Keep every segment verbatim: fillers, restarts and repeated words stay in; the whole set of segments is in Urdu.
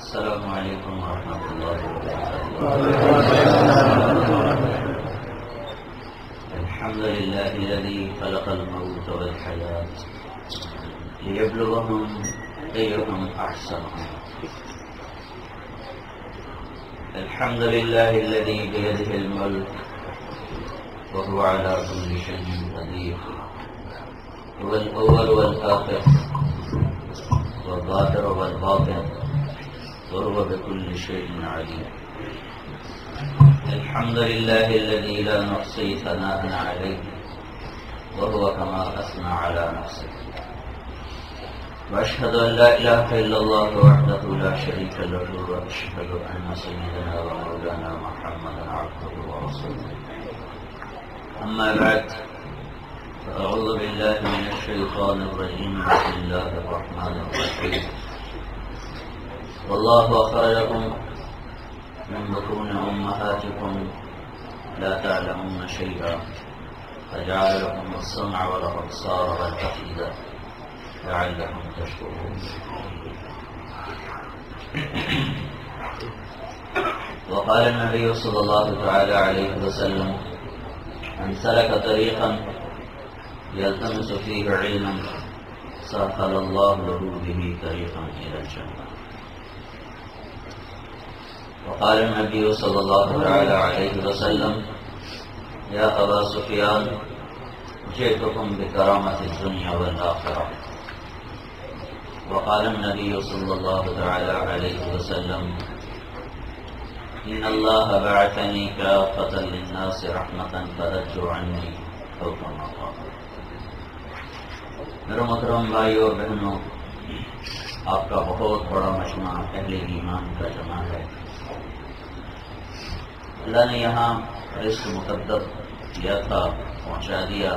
السلام علیکم ورحمۃ اللہ وبرکاتہ. الحمد للہ الذی خلق الموت والحیات لیبلوہم ایہم احسن. الحمد للہ الذی بیدہ الملک وهو على كل شيء قدير، هو الأول والآخر والظاهر والباطن، وهو بكل شيء عليم. الحمد لله الذي لا نحصي ثناء عليه، وهو كما أثنى على نفسه. وأشهد أن لا إله إلا الله وحده لا شريك له، وأشهد أن سيدنا ومولانا محمدا عبده ورسوله. أما بعد، فأعوذ بالله من الشيطان الرجيم، بسم الله الرحمن الرحيم. والله أخرجكم من بطون أمهاتكم لا تعلمون شيئا، فجعل لكم السمع والأبصار والأفئدة لعلكم تشكرون. وقال النبي صلى الله تعالى عليه وسلم: من سلك طريقا يلتمس فيه علما سهل الله له به طريقا الى الجنه. وقال النبي صلى الله تعالى عليه وسلم: يا ابا سفيان جئتكم بكرامه الدنيا والاخره. وقال النبي صلى الله تعالى عليه وسلم: إن الله بعثني كافة للناس رحمة فرجو عني حكم الله. میرے محترم بھائیو اور بہنوں، آپ کا بہت بڑا مجمع اہل ایمان کا جمع ہے. اللہ نے یہاں رزق مقدر کیا تھا، پہنچا دیا.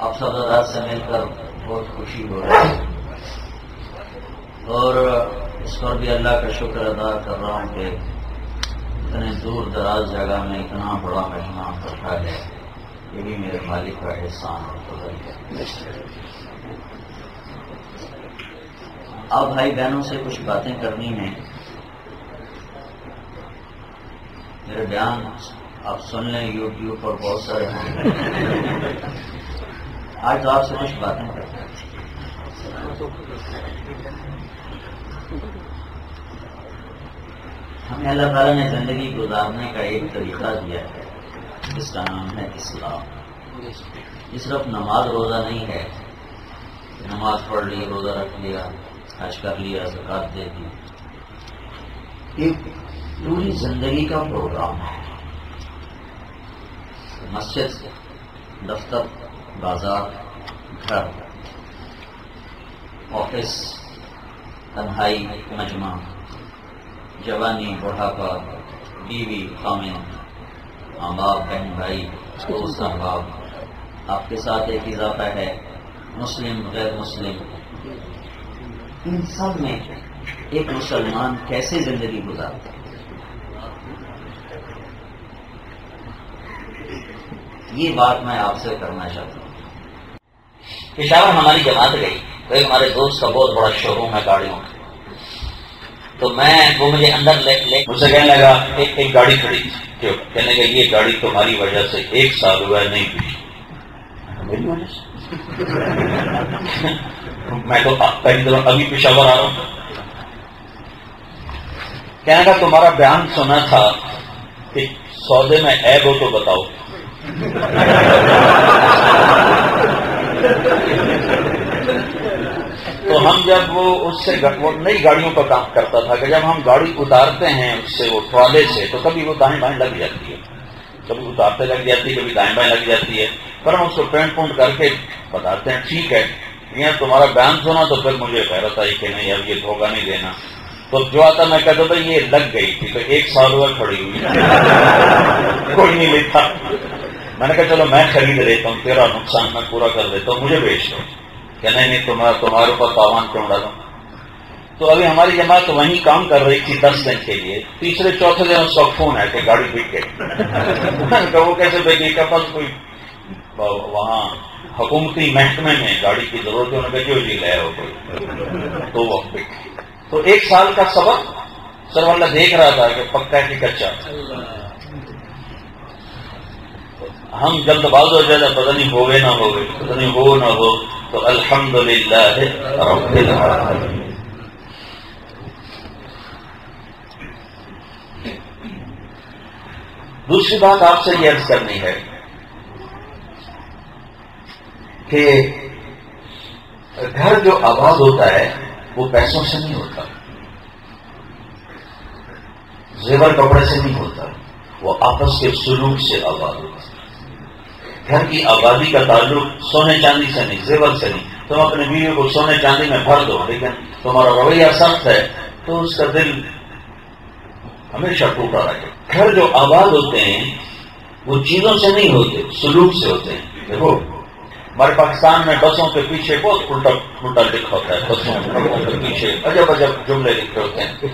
آپ سب حضرات سے مل کر بہت خوشی ہو رہی ہے اور اس پر بھی اللہ کا شکر ادا کر رہا ہوں کہ اتنے دور دراز جگہ میں اتنا بڑا مہمہ رکھا ہے. یہ بھی میرے مالک کا احسان اور فضل ہے. آپ بھائی بہنوں سے کچھ باتیں کرنی ہیں. میرے بیان آپ سن لیں، یوٹیوب پر بہت سارے ہیں. آج تو آپ سے کچھ باتیں کرتے ہیں. ہمیں اللہ تعالیٰ نے زندگی گزارنے کا ایک طریقہ دیا ہے، جس کا نام ہے اسلام. یہ صرف نماز روزہ نہیں ہے. نماز پڑھ لی، روزہ رکھ لیا، حج کر لیا، زکات دے دی، ایک پوری زندگی کا پروگرام ہے. مسجد، دفتر، بازار، گھر، آفس، تنہائی، مجمع، جوانی، بڑھاپا، بیوی، خامن، ماں باپ، بہن بھائی، دوست احباب. آپ کے ساتھ ایک اضافہ ہے مسلم، غیر مسلم. ان سب میں ایک مسلمان کیسے زندگی گزارتا ہے؟ یہ بات میں آپ سے کرنا چاہتا ہوں. پشاور ہماری جماعت گئی. کوئی ہمارے دوست کا بہت بڑا شو روم ہے گاڑیوں میں. تو میں وہ مجھے اندر لے لے مجھ سے کہنے لگا ایک ایک گاڑی کھڑی تھی. کہنے لگا یہ گاڑی تمہاری وجہ سے ایک سال ہوا ہے نہیں پوچھی. میری وجہ سے؟ میں تو پہلی دفعہ ابھی پشاور آ رہا ہوں. کہنے لگا تمہارا بیان سنا تھا کہ سودے میں عیب ہو تو بتاؤ. تو ہم جب وہ اس سے نئی گاڑیوں کا کام کرتا تھا کہ جب ہم گاڑی اتارتے ہیں اس سے وہ ٹرالے سے، تو کبھی وہ دائیں بائیں لگ جاتی ہے، کبھی اتارتے لگ جاتی ہے، کبھی دائیں بائیں لگ جاتی ہے. پر ہم اس کو پینٹ پونٹ کر کے بتاتے ہیں ٹھیک ہے یار تمہارا بیان سنا. تو پھر مجھے غیرت آئی کہ نہیں یار یہ دھوکہ نہیں دینا. تو جو آتا میں کہتا بھائی یہ لگ گئی تھی تو ایک سال ہوا کھڑی ہوئی کوئی نہیں لیتا. میں نے کہا چلو میں خرید لیتا ہوں، تیرا نقصان میں پورا کر دیتا ہوں، مجھے بیچ دو. نہیں نہیں تمہارا تمہارے اوپر تاوان کیوں ڈالوں. تو ابھی ہماری جماعت وہیں کام کر رہی تھی دس دن کے لیے. تیسرے چوتھے دن اس کا فون ہے کہ گاڑی بک گئی. وہ کیسے بھائی کا پاس کوئی وہاں حکومتی محکمے میں گاڑی کی ضرورت ہے. انہوں نے کہا جو جی لے ہو کوئی تو وہ بک. تو ایک سال کا سبق سر والا دیکھ رہا تھا کہ پکا ہے کہ کچا. ہم جلد باز ہو جائے پتہ نہیں ہو گئے نہ ہو گئے، پتہ نہیں ہو نہ ہو. تو الحمدللہ رب العالمین. دوسری بات آپ سے یہ عرض کرنی ہے کہ گھر جو آباد ہوتا ہے وہ پیسوں سے نہیں ہوتا، زیور کپڑے سے نہیں ہوتا، وہ آپس کے سلوک سے آباد ہوتا ہے. گھر کی آبادی کا تعلق سونے چاندی سے نہیں، زیور سے نہیں. تم اپنے بیوی کو سونے چاندی میں بھر دو لیکن تمہارا رویہ سخت ہے تو اس کا دل ہمیشہ ٹوٹا رہے. گھر جو آباد ہوتے ہیں وہ چیزوں سے نہیں ہوتے، سلوک سے ہوتے ہیں. دیکھو ہمارے پاکستان میں بسوں کے پیچھے بہت الٹا پلٹا لکھا ہوتا ہے، بسوں کے پیچھے عجب عجب جملے لکھے ہوتے ہیں.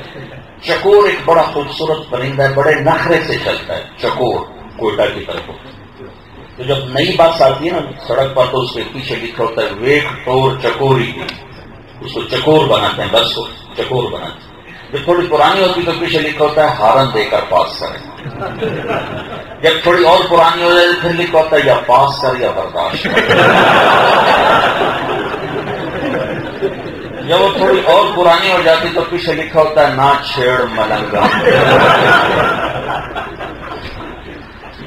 چکور ایک بڑا خوبصورت پرندہ ہے، بڑے نخرے سے چلتا ہے، چکور کوئٹہ کی طرف. تو جب نئی بات آتی ہے نا سڑک پر تو اس کے پیچھے لکھا ہوتا ہے ویٹ ٹور چکوری، اس کو چکور بناتے ہیں، بس کو چکور بناتے ہیں. جب تھوڑی پرانی ہوتی تو پیچھے لکھا ہوتا ہے ہارن دے کر پاس کرے. جب تھوڑی اور پرانی ہو جائے تو پھر لکھا ہوتا ہے یا پاس کر یا برداشت. جب وہ تھوڑی اور پرانی ہو جاتی تو پیچھے لکھا ہوتا ہے نہ چھیڑ ملنگا.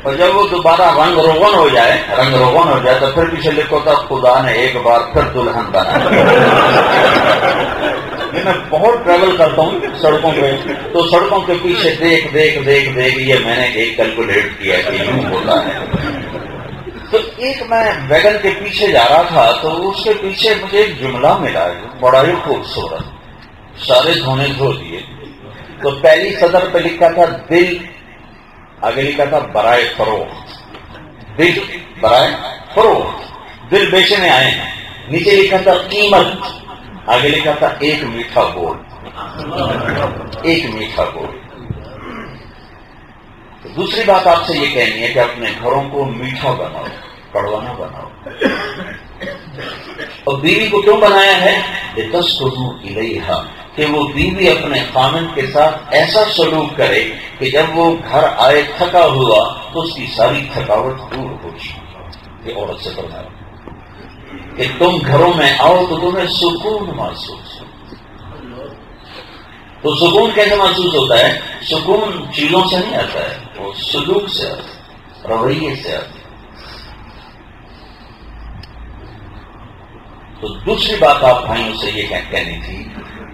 اور جب وہ دوبارہ رنگ روغن ہو جائے رنگ روغن ہو جائے تو پھر پیچھے لکھا ہوتا ہے خدا نے ایک بار پھر دلہن بنایا. میں بہت ٹریول کرتا ہوں سڑکوں پہ، تو سڑکوں کے پیچھے دیکھ دیکھ دیکھ دیکھ یہ میں نے ایک کیلکولیٹ کیا کہ یوں ہوتا ہے. تو ایک میں ویگن کے پیچھے جا رہا تھا تو اس کے پیچھے مجھے ایک جملہ ملا بڑا ہی خوبصورت، سارے دھونے دھو دیے. تو پہلی صدر پہ لکھا تھا دل، آگے لکھا تھا برائے فروخت، دل برائے فروخت، دل بیچنے آئے ہیں. نیچے لکھا تھا قیمت، آگے لکھا تھا ایک میٹھا بول، ایک میٹھا بول. دوسری بات آپ سے یہ کہنی ہے کہ اپنے گھروں کو میٹھا بناؤ، کڑوا نہ بناؤ. اور بیوی کو کیوں بنایا ہے؟ لِتَسْكُنُوا إِلَيْهَا، کہ وہ بیوی اپنے خاوند کے ساتھ ایسا سلوک کرے کہ جب وہ گھر آئے تھکا ہوا تو اس کی ساری تھکاوٹ دور ہو جائے. یہ عورت سے بناؤ کہ تم گھروں میں آؤ تو تمہیں سکون محسوس ہو. تو سکون کیسے محسوس ہوتا ہے؟ سکون چیزوں سے نہیں آتا ہے، وہ سلوک سے آتا ہے، رویے سے آتا ہے. تو دوسری بات آپ بھائیوں سے یہ کہنی تھی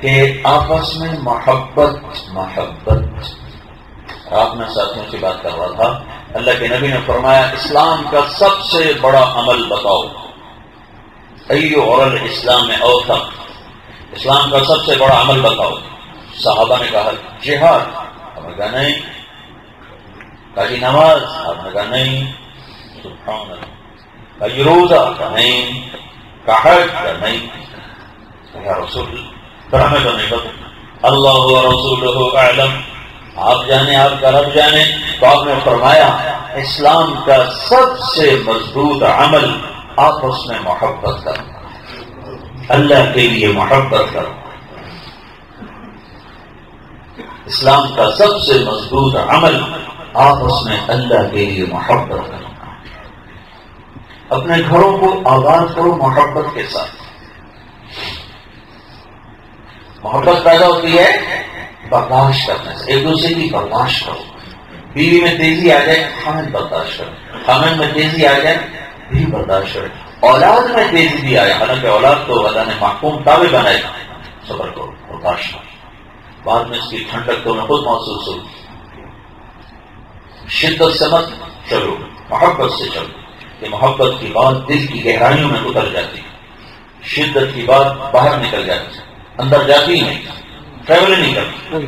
کہ آپس میں محبت محبت. آپ میں ساتھیوں سے بات کر رہا تھا، اللہ کے نبی نے فرمایا اسلام کا سب سے بڑا عمل بتاؤ، ایو اور اسلام اوثق، اسلام کا سب سے بڑا عمل بتاؤ. صحابہ نے کہا جہاد، ہم نے کہا نہیں. کہا نماز، ہم نے کہا نہیں. سبحان اللہ. کہا روزہ، کہا نہیں. کہا حج، کہا نہیں. کہا رسول پر ہمیں تو نہیں پتا، اللہ ورسولہ اعلم، آپ جانے آپ کا رب جانے. تو آپ نے فرمایا اسلام کا سب سے مضبوط عمل آپس میں محبت کرو، اللہ کے لیے محبت کرو. اسلام کا سب سے مضبوط عمل آپس میں اللہ کے لیے محبت کرو. اپنے گھروں کو آباد کرو محبت کے ساتھ. محبت پیدا ہوتی ہے برداشت کرنے سے، ایک دوسرے کی برداشت کرو. بیوی میں تیزی آ جائے خامن برداشت کرو، خامن میں تیزی آ جائے بھی برداشت کرے. اولاد میں تیزی بھی آئے، حالانکہ اولاد تو اللہ نے محکوم تابع بنائے، صبر کرو، برداشت کرو. بعد میں اس کی ٹھنڈک تو نہ خود محسوس ہوگی. شدت سے مت چلو، محبت سے چلو. یہ محبت کی بات دل کی گہرائیوں میں اتر جاتی ہے، شدت کی بات باہر نکل جاتی ہے، اندر جاتی ہی نہیں، ٹریول نہیں کرتی.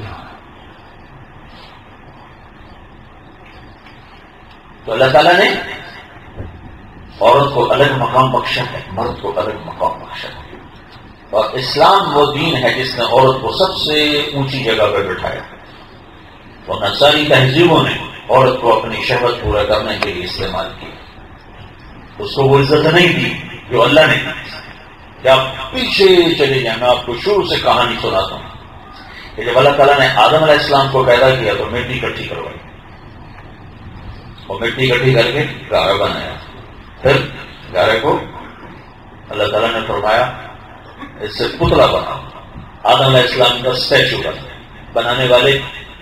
تو اللہ تعالیٰ نے عورت کو الگ مقام بخشا ہے، مرد کو الگ مقام بخشا ہے. اور اسلام وہ دین ہے جس نے عورت کو سب سے اونچی جگہ پہ بٹھایا ہے. ورنہ ساری تہذیبوں نے عورت کو اپنی شہوت پورا کرنے کے لیے استعمال کیا، اس کو وہ عزت نہیں دی جو اللہ نے دی. کہ آپ پیچھے چلے جائیں، میں آپ کو شروع سے کہانی سناتا ہوں. کہ جب اللہ تعالیٰ نے آدم علیہ السلام کو پیدا کیا تو مٹی اکٹھی کروائی اور مٹی اکٹھی کر کے گارہ بنایا. پھر گارے کو اللہ تعالیٰ نے فرمایا اس سے پتلا بنا. آدم علیہ السلام کا اسٹیچو بنانے والے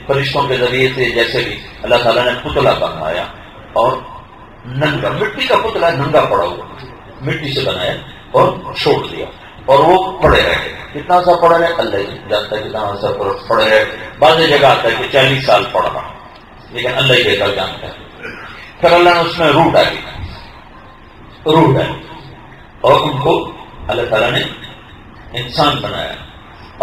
فرشتوں کے ذریعے سے جیسے بھی اللہ تعالیٰ نے پتلا بنایا اور ننگا مٹی کا پتلا ننگا پڑا ہوا مٹی سے بنایا اور چھوڑ دیا اور وہ پڑے رہے. کتنا سا پڑے رہے اللہ جانتا ہے کتنا سا پڑے رہے. بعض جگہ آتا ہے کہ چالیس سال پڑا رہا لیکن اللہ ہی بہتر جانتا ہے. پھر اللہ نے اس میں روح ڈالی روح ڈالی اور ان کو اللہ تعالیٰ نے انسان بنایا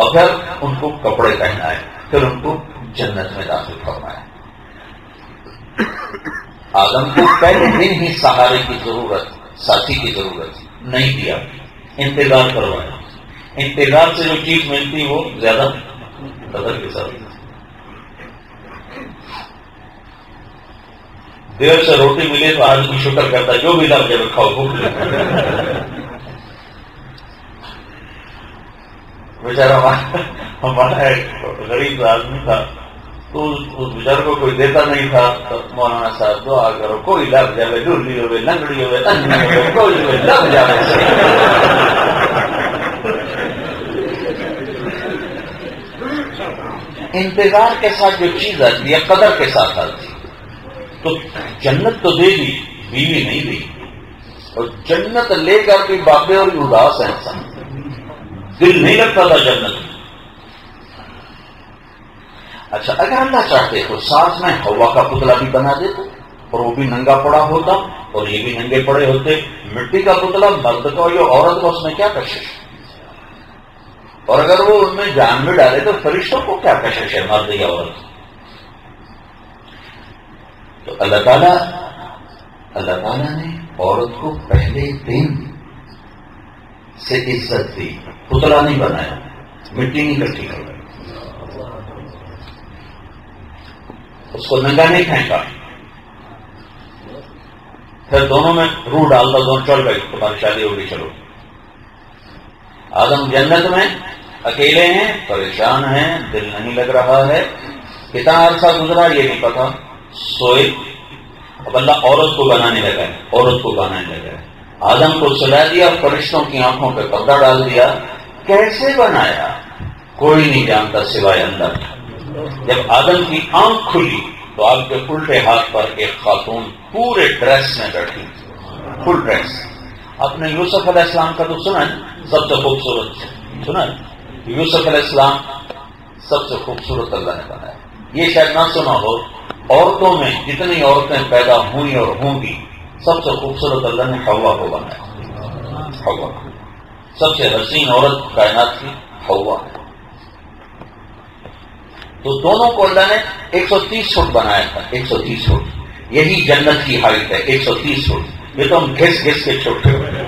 اور پھر ان کو کپڑے پہنائے پھر ان کو جنت میں داخل فرمایا. آدم کو پہلے دن ہی سہارے کی ضرورت ساتھی کی ضرورت نہیں دیا انتظار کروایا. انتظار سے جو چیز ملتی وہ زیادہ قدر کے ساتھ دیر سے روٹی ملے تو آدمی شکر کرتا جو ملا مجھے کھاؤ بھوک بیچارہ ہمارا ایک غریب آدمی تھا تو اس بیچارے کو کوئی دیتا نہیں تھا. مولانا صاحب دعا کرو کوئی لگ جاوے ڈولی ہوئے لنگڑی ہوئے کوئی لگ جاوے. انتظار کے ساتھ جو چیز آتی ہے قدر کے ساتھ آتی تو جنت تو دے دی بیوی نہیں دی اور جنت لے کر بھی باپے اور اداس ہیں انسان دل نہیں لگتا تھا جنت. اچھا اگر اللہ چاہتے تو ساتھ میں ہوا کا پتلا بھی بنا دیتے اور وہ بھی ننگا پڑا ہوتا اور یہ بھی ننگے پڑے ہوتے. مٹی کا پتلا مرد کا یا عورت کا اس میں کیا کشش ہے اور اگر وہ ان میں جان میں ڈالے تو فرشتوں کو کیا کشش ہے مرد یا عورت. تو اللہ تعالیٰ اللہ تعالیٰ نے عورت کو پہلے دن سے عزت دی پتلا نہیں بنایا مٹی نہیں اکٹھی کروائی اس کو ننگا نہیں پھینکا. پھر دونوں میں روح ڈالتا دونوں چل گئی تمہاری شادی ہوگی چلو. آدم جنت میں اکیلے ہیں پریشان ہیں دل نہیں لگ رہا ہے. کتنا عرصہ گزرا یہ نہیں پتا سوئے. اب اللہ عورت کو بنانے لگا ہے عورت کو بنانے لگا ہے. آدم کو سلا دیا فرشتوں کی آنکھوں پہ پردہ ڈال دیا. کیسے بنایا کوئی نہیں جانتا سوائے اللہ کا. جب آدم کی آنکھ کھلی تو آپ کے الٹے ہاتھ پر ایک خاتون پورے ڈریس میں بیٹھی فل ڈریس. آپ نے یوسف علیہ السلام کا تو سنا ہے سب سے خوبصورت سنا ہے یوسف علیہ السلام سب سے خوبصورت اللہ نے بنایا. یہ شاید نہ سنا ہو عورتوں میں جتنی عورتیں پیدا ہوئی اور ہوں گی سب سے خوبصورت اللہ نے حوا کو بنایا. حوا سب سے حسین عورت کائنات کی حوا. تو دونوں کو اللہ نے ایک سو تیس فٹ بنایا تھا ایک سو تیس فٹ یہی جنت کی ہائٹ ہے ایک سو تیس فٹ. یہ تو ہم گھس گھس کے چھوٹے ہوئے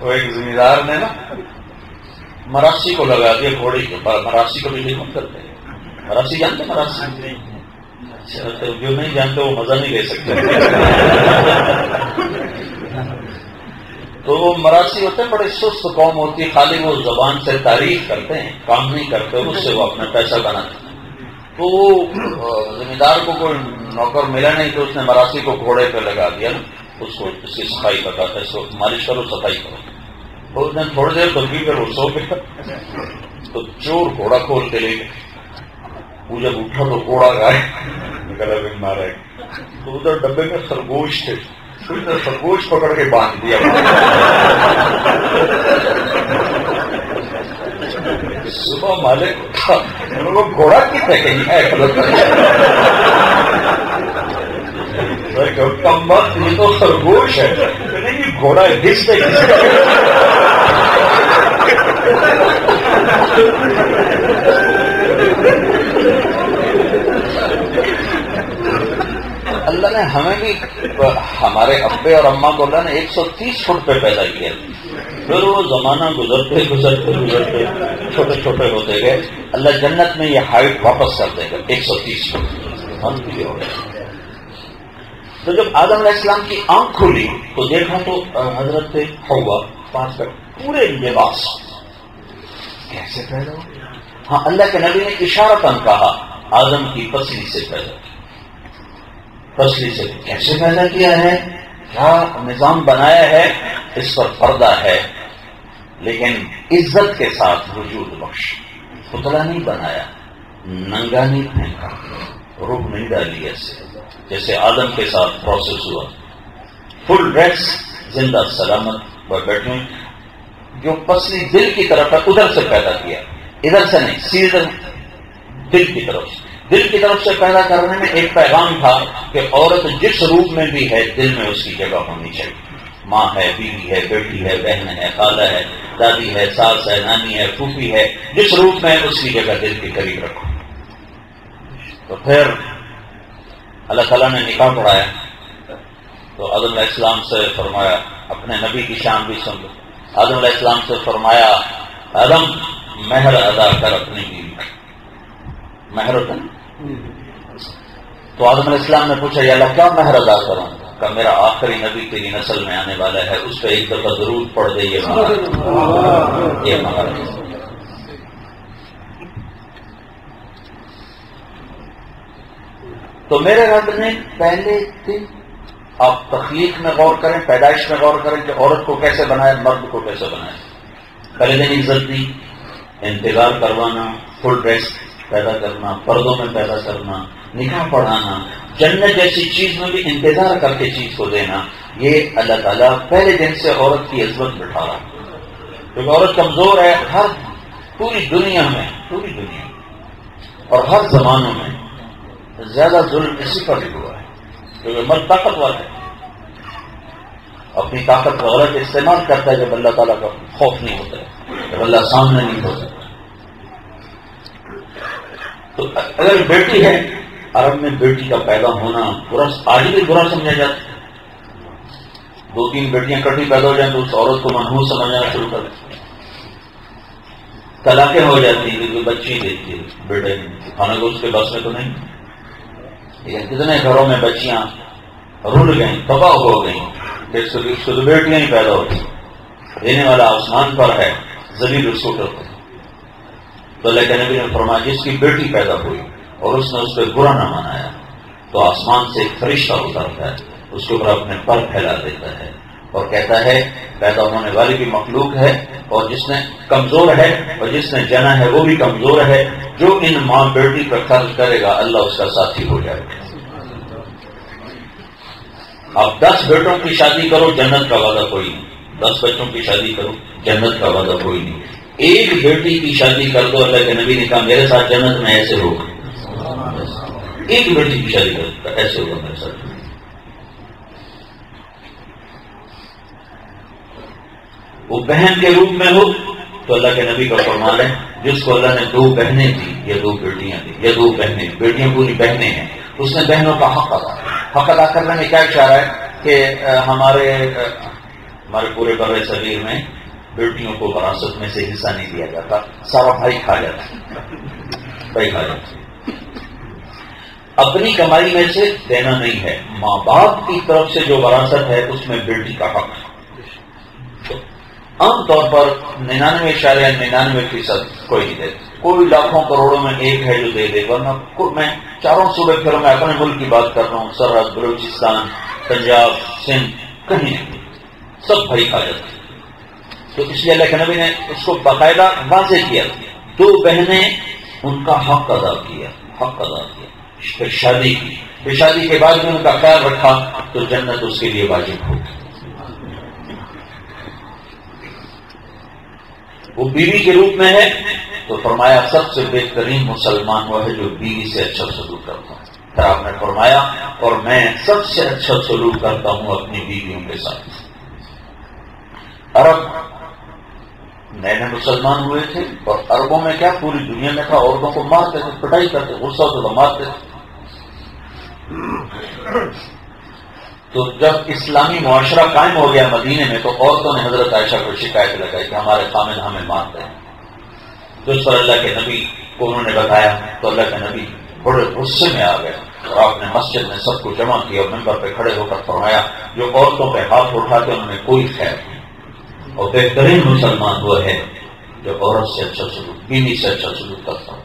وہ ایک زمیندار نے نا مراسی کو لگا دیا گھوڑی کے اوپر. مراسی کو بھی نہیں کرتے مراسی جانتے مراسی جو نہیں جانتے وہ مزہ نہیں لے سکتے. تو وہ مراسی ہوتے ہیں بڑے سست قوم ہوتی خالی وہ زبان سے تعریف کرتے ہیں کام نہیں کرتے اس سے وہ اپنا پیسہ بناتے ہیں. تو وہ زمیندار کو کوئی نوکر ملا نہیں تو اس نے مراسی کو گھوڑے پہ لگا دیا اس کو اس کی صفائی بتاتا ہے اس کو مالش کرو صفائی کرو. تو اس نے تھوڑی دیر تبدیل پہ وہ سو گیا تو چور گھوڑا کھول کے لے وہ جب اٹھا تو گھوڑا گائے نکلا بھی مارا ہے. تو ادھر ڈبے میں خرگوش تھے سرگوش پکڑ کے باندھ دیا. صبح مالک گھوڑا کتنے کہیں ہے کم وقت یہ تو سرگوش ہے نہیں گھوڑا گھس دے گھس دے. اللہ نے ہمیں بھی ہمارے ابے اور اماں کو اللہ نے ایک سو تیس فٹ پہ پیدا کیا. پھر وہ زمانہ گزرتے گزرتے گزرتے چھوٹے چھوٹے ہوتے گئے. اللہ جنت میں یہ ہائٹ واپس کر دے گا ایک سو تیس فٹ ہم بھی ہو گئے. تو جب آدم علیہ السلام کی آنکھ کھلی تو دیکھا تو حضرت حوا پانچ فٹ پورے لباس کیسے پیدا ہو گیا؟ ہاں اللہ کے نبی نے اشارتاً کہا آدم کی پسلی سے پیدا پسلی سے کیسے پیدا کیا ہے، کیا نظام بنایا ہے، اس پر پردہ ہے لیکن عزت کے ساتھ وجود بخش، پتلا نہیں بنایا، ننگا نہیں پھینکا، روح نہیں ڈالی ایسے جیسے آدم کے ساتھ پروسیس ہوا، فل ڈریس، زندہ سلامت پر بیٹھے، جو پسلی دل کی طرف ہے ادھر سے پیدا کیا، ادھر سے نہیں، سیدھا دل کی طرف سے دل کی طرف سے پیدا کرنے میں ایک پیغام تھا کہ عورت جس روپ میں بھی ہے دل میں اس کی جگہ ہونی چاہیے، ماں ہے، بیوی ہے، بیٹی ہے، بہن ہے، خالہ ہے، دادی ہے، ساس ہے، نانی ہے، پھوپھی ہے، جس روپ میں اس کی جگہ دل کے قریب رکھو۔ تو پھر اللہ تعالیٰ نے نکاح پڑھایا تو آدم علیہ السلام سے فرمایا، اپنے نبی کی شان بھی سن لو، آدم علیہ السلام سے فرمایا آدم مہر ادا کر اپنی بیوی کا، مہر ہوتا ہے تو آدم علیہ السلام نے پوچھا یا اللہ کیا مہر ادا کروں؟ کہ میرا آخری نبی تیری نسل میں آنے والا ہے اس پہ ایک دفعہ ضرور پڑ دے یہ مہر، یہ مہر۔ تو میرے رب نے پہلے دن، آپ تخلیق میں غور کریں، پیدائش میں غور کریں کہ عورت کو کیسے بنایا، مرد کو کیسے بنایا، پہلے دن عزت دی، انتظار کروانا، فل ڈریس پیدا کرنا، پردوں میں پیدا کرنا، نکاح پڑھانا، جنت جیسی چیز میں بھی انتظار کر کے چیز کو دینا، یہ اللہ تعالیٰ پہلے دن سے عورت کی عزت بٹھا رہا ہے کیونکہ عورت کمزور ہے ہر پوری دنیا میں، پوری دنیا میں اور ہر زمانوں میں زیادہ ظلم اسی پر بھی ہوا ہے کیونکہ مرد طاقتور ہے، اپنی طاقت کا غلط استعمال کرتا ہے جب اللہ تعالیٰ کا خوف نہیں ہوتا ہے، جب اللہ سامنے نہیں ہوتا ہے۔ تو اگر بیٹی ہے، عرب میں بیٹی کا پیدا ہونا برا، آج بھی برا سمجھا جاتا ہے، دو تین بیٹیاں کٹھی پیدا ہو جائیں تو اس عورت کو منحوس سمجھنا شروع کر دیتی، طلاقیں ہو جاتی ہیں کیونکہ بچی دیتی ہے بیٹے کو، کھانا کو اس کے بس میں تو نہیں، لیکن کتنے گھروں میں بچیاں رل گئیں، تباہ ہو گئیں، سو بیٹیاں ہی پیدا ہوتی، دینے والا آسمان پر ہے، زلیل اس کو کرتے ہیں۔ تو اللہ کے نبی نے فرمایا جس کی بیٹی پیدا ہوئی اور اس نے اس پہ برا نہ منایا تو آسمان سے ایک فرشتہ اترتا ہے، اس کے اوپر اپنے پر پھیلا دیتا ہے اور کہتا ہے پیدا ہونے والی بھی مخلوق ہے اور جس نے کمزور ہے اور جس نے جنا ہے وہ بھی کمزور ہے، جو ان ماں بیٹی پر خرچ کرے گا اللہ اس کا ساتھی ہو جائے گا۔ آپ دس بیٹوں کی شادی کرو جنت کا وعدہ کوئی نہیں، دس بچوں کی شادی کرو جنت کا وعدہ کوئی نہیں، ایک بیٹی کی شادی کر دو، اللہ کے نبی نے کہا میرے ساتھ جنت میں ایسے ہوگا، ایک بیٹی کی شادی کر دو ایسے ہوگا میرے ساتھ۔ وہ بہن کے روپ میں ہو تو اللہ کے نبی کا فرمان ہے جس کو اللہ نے دو بہنیں دی یا دو بیٹیاں دی یا دو بہنیں، بیٹیاں پوری بہنیں ہیں، اس نے بہنوں کا حق ادا حق ادا کرنے میں کیا اشارہ ہے کہ ہمارے ہمارے پورے بر صغیر میں بیٹیوں کو وراثت میں سے حصہ نہیں دیا جاتا، سارا بھائی کھا جاتا، بھائی کھا جاتا، اپنی کمائی میں سے دینا نہیں ہے، ماں باپ کی طرف سے جو وراثت ہے اس میں بیٹی کا حق ہے۔ عام طور پر ننانوے اشاریہ ننانوے فیصد کوئی نہیں دیتا، کوئی لاکھوں کروڑوں میں ایک ہے جو دے دے، ورنہ میں چاروں صوبے پھر میں اپنے ملک کی بات کر رہا ہوں، سرحد، بلوچستان، پنجاب، سندھ، کہیں نہیں، سب بھائی کھا جاتے ہیں۔ تو اس لیے اللہ کے نبی نے اس کو باقاعدہ واضح کیا، دو بہنیں ان کا حق ادا کیا، حق ادا کیا، پھر شادی کی، پھر شادی کے بعد میں ان کا خیال رکھا تو جنت اس کے لیے واجب ہوگی۔ وہ بیوی کے روپ میں ہے تو فرمایا سب سے بہترین مسلمان وہ ہے جو بیوی سے اچھا سلوک کرتا ہوں، پھر آپ نے فرمایا اور میں سب سے اچھا سلوک کرتا ہوں اپنی بیویوں کے ساتھ۔ عرب نئے نئے مسلمان ہوئے تھے اور عربوں میں کیا پوری دنیا میں تھا، عورتوں کو مارتے تھے، پٹائی کرتے، غصہ تو مارتے تھے۔ تو جب اسلامی معاشرہ قائم ہو گیا مدینے میں تو عورتوں نے حضرت عائشہ کو شکایت لگائی کہ ہمارے خامن ہمیں مارتے ہیں، تو اس پر اللہ کے نبی کو انہوں نے بتایا تو اللہ کے نبی بڑے غصے میں آ گئے اور آپ نے مسجد میں سب کو جمع کیا اور منبر پہ کھڑے ہو کر فرمایا جو عورتوں پہ ہاتھ اٹھاتے ان میں کوئی خیر نہیں، اور بہترین مسلمان وہ ہے جو عورت سے اچھا سلوک، بیوی سے اچھا سلوک کرتا ہوں.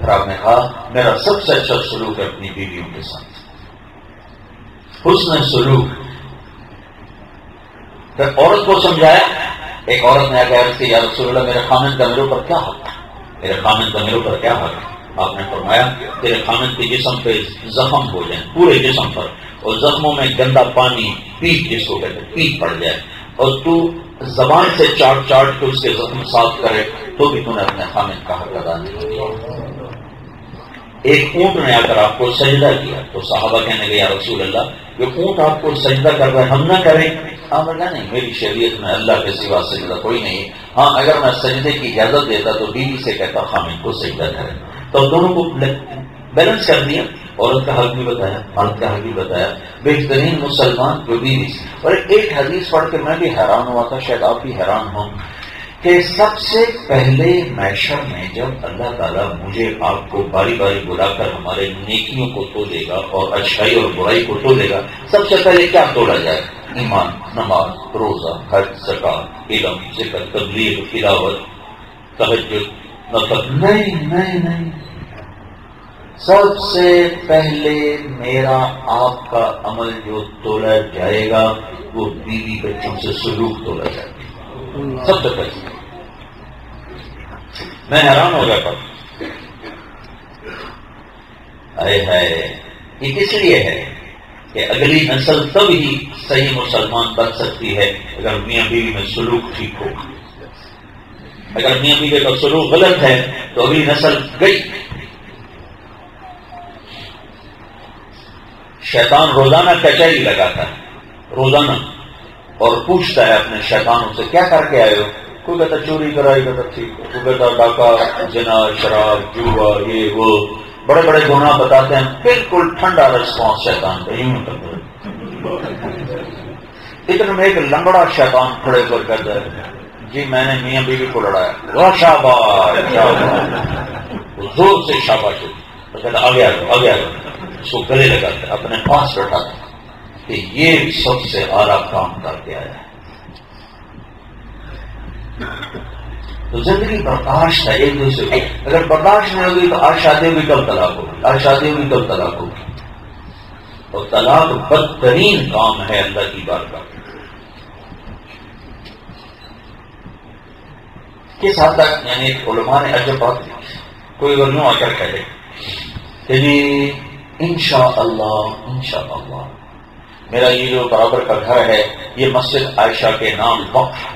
پھر آپ نے کہا میرا سب سے اچھا سلوک ہے اپنی بیویوں کے ساتھ. حسن سلوک. پھر عورت کو سمجھایا. ایک عورت نے کہا کہ یا رسول اللہ میرے خامن کا میرے اوپر کیا حق ہے، میرے خامن کا میرے اوپر کیا حق ہے؟ آپ نے فرمایا تیرے خامن کے جسم پہ زخم ہو جائیں، پورے جسم پر، اور زخموں میں گندا پانی پیٹ جس کو کہتے ہیں پیٹ پڑ جائے، اور تو زبان سے چاٹ چاٹ کے اس کے زخم صاف کرے تو بھی تو نے اپنے خامن کا حق ادا نہیں کیا. ایک اونٹ نے آ کر آپ کو سجدہ کیا تو صحابہ کہنے لگے یا رسول اللہ یہ اونٹ آپ کو سجدہ کر رہا ہے، ہم نہ کریں؟ آپ نے کہا نہیں، میری شریعت میں اللہ کے سوا سجدہ کوئی نہیں. ہاں اگر میں سجدے کی اجازت دیتا تو بیوی سے کہتا خامن کو سجدہ کریں. تو دونوں کو بیلنس کر دیا، عورت کا حق بھی بتایا، مرد کا حق بھی بتایا. بہترین مسلمان جو بیوی سے. اور ایک حدیث پڑھ کے میں بھی حیران ہوا تھا، شاید آپ بھی حیران ہوں، کہ سب سے پہلے محشر میں جب اللہ تعالیٰ مجھے آپ کو باری باری بلا کر ہمارے نیکیوں کو تولے گا اور اچھائی اور برائی کو تولے گا، سب سے پہلے کیا تولا جائے؟ ایمان، نماز، روزہ، حج، زکات، علم، ذکر، تبلیغ، تلاوت، تہجد. نہیں نہیں نہیں، سب سے پہلے میرا آپ کا عمل جو تولا جائے گا وہ بیوی بچوں سے سلوک تولا جائے گا. سب سے پہلے میں حیران ہو جاتا ہوں. یہ اس لیے ہے کہ اگلی نسل تب ہی صحیح مسلمان بن سکتی ہے اگر میاں بیوی میں سلوک ٹھیک ہو. اگر میاں بیوی کا سلوک غلط ہے تو اگلی نسل گئی. شیطان روزانہ کچہری لگاتا ہے، روزانہ، اور پوچھتا ہے اپنے شیطانوں سے کیا کر کے آئے ہو. کوئی کہتا چوری کرائی، کہتا ٹھیک، کوئی کہتا ڈاکہ، جنا، شراب، جوا، یہ وہ بڑے بڑے گناہ بتاتے ہیں. بالکل ٹھنڈا ریسپانس شیطان کا. یوں اتنے میں ایک لنگڑا شیطان کھڑے ہو کر کہتا ہے جی میں نے میاں بیوی کو لڑایا، شاباش زور سے شاباش ہو. کہتا آگے آ جاؤ آگے آ جاؤ، اس کو گلے لگاتے اپنے پاس بیٹھاتے کہ یہ سب سے اعلیٰ کام کر کے آیا ہے. تو زندگی برداشت ہے ایک دوسرے کو. اگر برداشت نہیں ہوگی تو آج شادی ہوگی کل طلاق ہوگی، آج شادی ہوگی کل طلاق ہوگی. اور طلاق بدترین کام ہے اللہ کی بارگاہ. کس حد تک یعنی علماء نے عجب بات کی. کوئی اگر یوں آ کر کہے کہ جی انشاء اللہ انشاء اللہ میرا یہ جو برابر کا گھر ہے یہ مسجد عائشہ کے نام وقف ہے.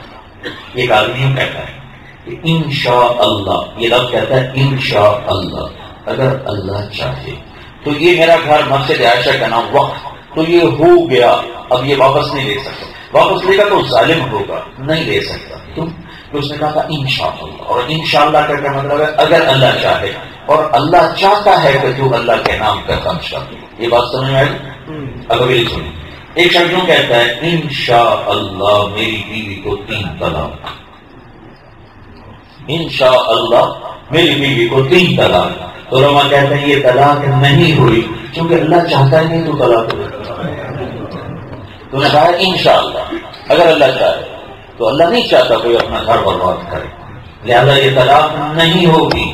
ایک آدمی کہتا ہے کہ انشاء اللہ، یہ لفظ کہتا ہے انشاء اللہ، اگر اللہ چاہے تو یہ میرا گھر مسجد عائشہ کا نام وقف تو یہ ہو گیا. اب یہ واپس نہیں لے سکتا، واپس لے گا تو ظالم ہوگا، نہیں لے سکتا. تم تو اس نے کہا تھا انشاء اللہ، اور انشاء اللہ کا مطلب ہے اگر اللہ چاہے، اور اللہ چاہتا ہے کہ تو اللہ کے نام کا کام شامل. یہ بات سمجھ میں آئی؟ اب ابھی سنیں. ایک شخص یوں کہتا ہے انشاء اللہ میری بیوی کو تین طلاق، انشاء اللہ میری بیوی کو تین طلاق. تو علماء کہتے ہیں یہ طلاق نہیں ہوئی کیونکہ اللہ چاہتا نہیں تو طلاق ہو. تو نے کہا انشاء اللہ اگر اللہ چاہے، تو اللہ نہیں چاہتا کوئی اپنا گھر برباد کرے، لہذا یہ طلاق نہیں ہوگی.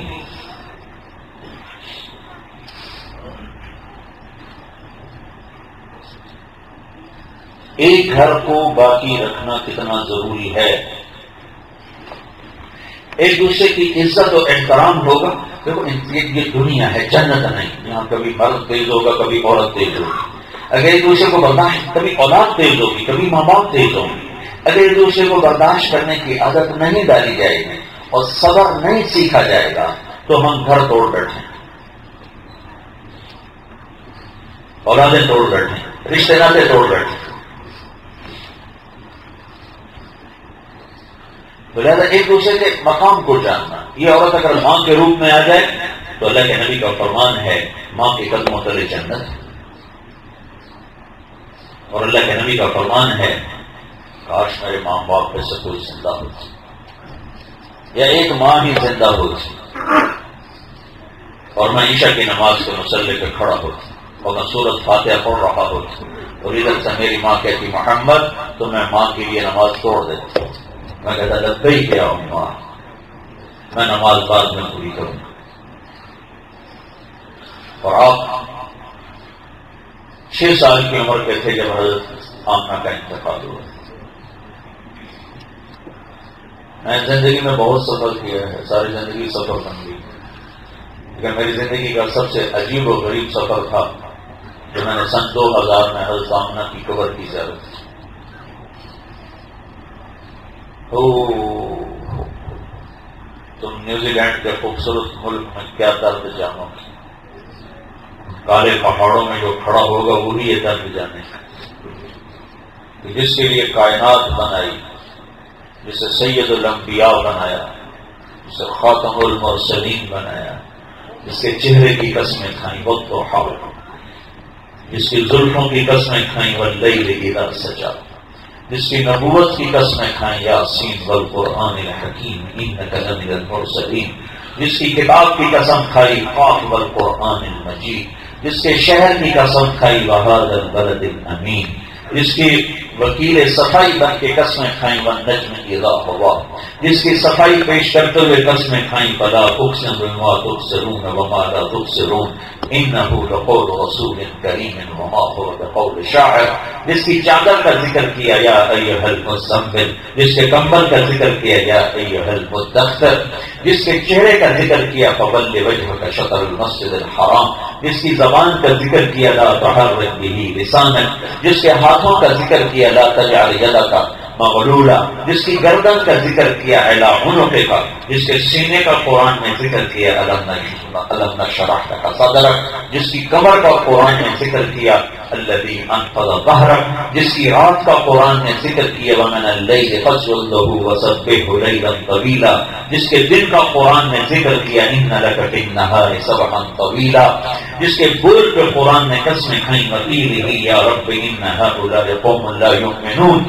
ایک گھر کو باقی رکھنا کتنا ضروری ہے. ایک دوسرے کی عزت اور احترام ہوگا. دیکھو یہ دنیا ہے، جنت نہیں، یہاں کبھی مرد تیز ہوگا کبھی عورت تیز ہوگی. اگر ایک دوسرے کو برداشت، کبھی اولاد تیز ہوگی کبھی ماں باپ تیز ہوں گے. اگر ایک دوسرے کو برداشت کرنے کی عادت نہیں ڈالی جائے گی اور صبر نہیں سیکھا جائے گا تو ہم گھر توڑ بیٹھیں، اولادیں توڑ بیٹھیں، رشتے ناطے توڑ بیٹھیں. تو لہٰذا ایک دوسرے کے مقام کو جاننا. یہ عورت اگر ماں کے روپ میں آ جائے تو اللہ کے نبی کا فرمان ہے ماں کے قدموں تلے جنت ہے. اور اللہ کے نبی کا فرمان ہے کاش میرے ماں باپ پہ سے کوئی زندہ ہوتی، یا ایک ماں ہی زندہ ہوتی اور میں عشاء کی نماز کے مسلح پہ کھڑا ہوتی اور میں سورت فاتحہ پڑھ رہا ہوتی اور ادھر سے میری ماں کہتی محمد، تو میں ماں کے لیے نماز توڑ دیتی. میں کہتا لبیک یا عمرہ، میں نماز بعد میں پوری کروں گا۔ اور آپ چھ سال کی عمر کے تھے جب حضرت آمنہ کا انتقال ہوا۔ میں زندگی میں بہت سفر کیا ہے، ساری زندگی سفر بن گئی، لیکن میری زندگی کا سب سے عجیب و غریب سفر تھا جو میں نے سن دو ہزار میں حضرت آمنہ کی قبر کی زیارت کی۔ تم نیوزی لینڈ کے خوبصورت ملک میں کیا درد جانو گے، کالے پہاڑوں میں جو کھڑا ہوگا وہ بھی یہ درد جانے گا جس کے لیے کائنات بنائی، جسے سید الانبیاء بنایا، جسے خاتم المرسلین بنایا، جس کے چہرے کی قسمیں کھائیں والضحى، جس کی زلفوں کی قسمیں کھائیں واللیل اذا سجا، جس کی نبوت کی قسمیں کھائیں یاسین والقرآن الحکیم انک لمن المرسلین، جس کی کتاب کی قسم کھائی قاف والقرآن المجید، جس کے شہر کی قسم کھائی وہذا البلد الامین، جس کی وکیل صفائی بن کے قسمیں کھائیں والنجم اذا ہوا، جس کی صفائی پیش کرتے ہوئے قسمیں کھائیں فلا اقسم بما تبصرون وما لا تبصرون انه لقول رسول کریم وما هو بقول شاعر، جس کی چادر کا ذکر کیا یا ایھا المزمل، جس کے کمبل کا ذکر کیا یا ایھا المدثر، جس کے چہرے کا ذکر کیا فول وجهك شطر المسجد الحرام، جس کی زبان کا ذکر کیا لا تحرک به لسانک، جس کے ہاتھوں کا ذکر کیا لا تجعل يدك مغلولہ، جس کی گردن کا ذکر کیا الا عنق کا، جس کے سینے کا قرآن میں ذکر کیا الم نشرح لك صدرک، جس کی کمر کا قرآن میں ذکر کیا الذي انقض ظهرك، جس کی رات کا قرآن میں ذکر کیا ومن الليل فسبحه وسبحه ليلا طويلا، جس کے دن کا قرآن میں ذکر کیا ان لك في النهار سبحا طويلا، جس کے بول کے قرآن میں قسمیں کھائیں وقيله يا رب ان هؤلاء قوم لا يؤمنون،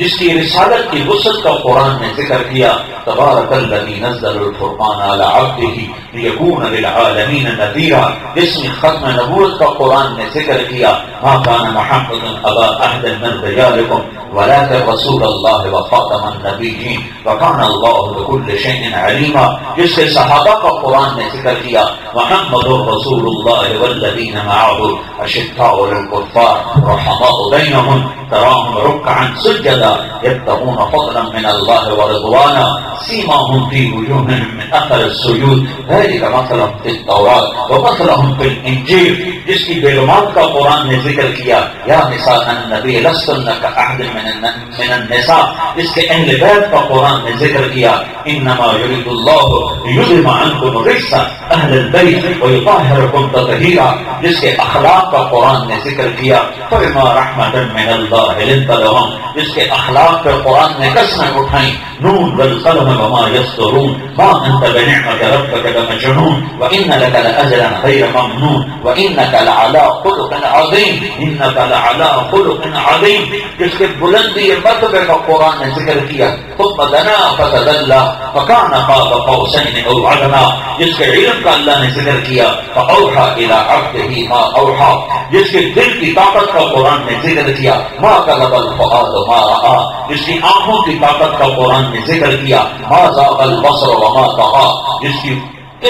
جس کی رسالت کی وسعت کا قرآن میں ذکر کیا تبارک الذی نزل الفرقان علی عبده لیکون للعالمین نذیرا، جس میں ختم نبوت کا قرآن میں ذکر کیا ما کان محمد ابا احد من رجالکم ولکن رسول اللہ وخاتم النبیین وکان اللہ بکل شیء علیما، جس سے صحابہ کا قرآن میں ذکر کیا محمد رسول اللہ والذین معه اشداء علی الکفار رحماء بینہم تراهم رکعا سجدا یبتغون فضلا من اللہ ورضوانا سیماهم فی وجوہہم من اثر السجود ذلک مثلهم فی التوراۃ ومثلهم فی الانجیل، جس کی بیگمات کا قرآن نے ذکر کیا یا نساء النبی لستن کاحد من النساء، اس کے اہل بیت کا قرآن نے ذکر کیا انما یرید اللہ لیذہب عنکم الرجس اہل البیت ویطہرکم تطہیرا، جس کے اخلاق کا قرآن نے ذکر کیا فبما رحمۃ من اللہ لهم، جس کے اخلاق پر قرآن نے قسمیں اٹھائیں نون والقلم وما يسطرون ما انت بنعمت ربك بمجنون وان لك لاجرا غير ممنون وانك لعلى خلق عظيم انك لعلى خلق عظيم، جس کے بلندی مرتبہ کا قرآن نے ذکر کیا ثم دنا فتدلى فكان قاب قوسين او ادنى، جس کے علم کا اللہ نے ذکر کیا فاوحى الى عبده ما اوحى، جس کے دل کی طاقت کا قرآن نے ذکر کیا ما كذب الفؤاد ما رأى، جس کی آنکھوں کی طاقت کا قرآن نے ذکر کیا ما زاغ البصر وما طغى، جس کی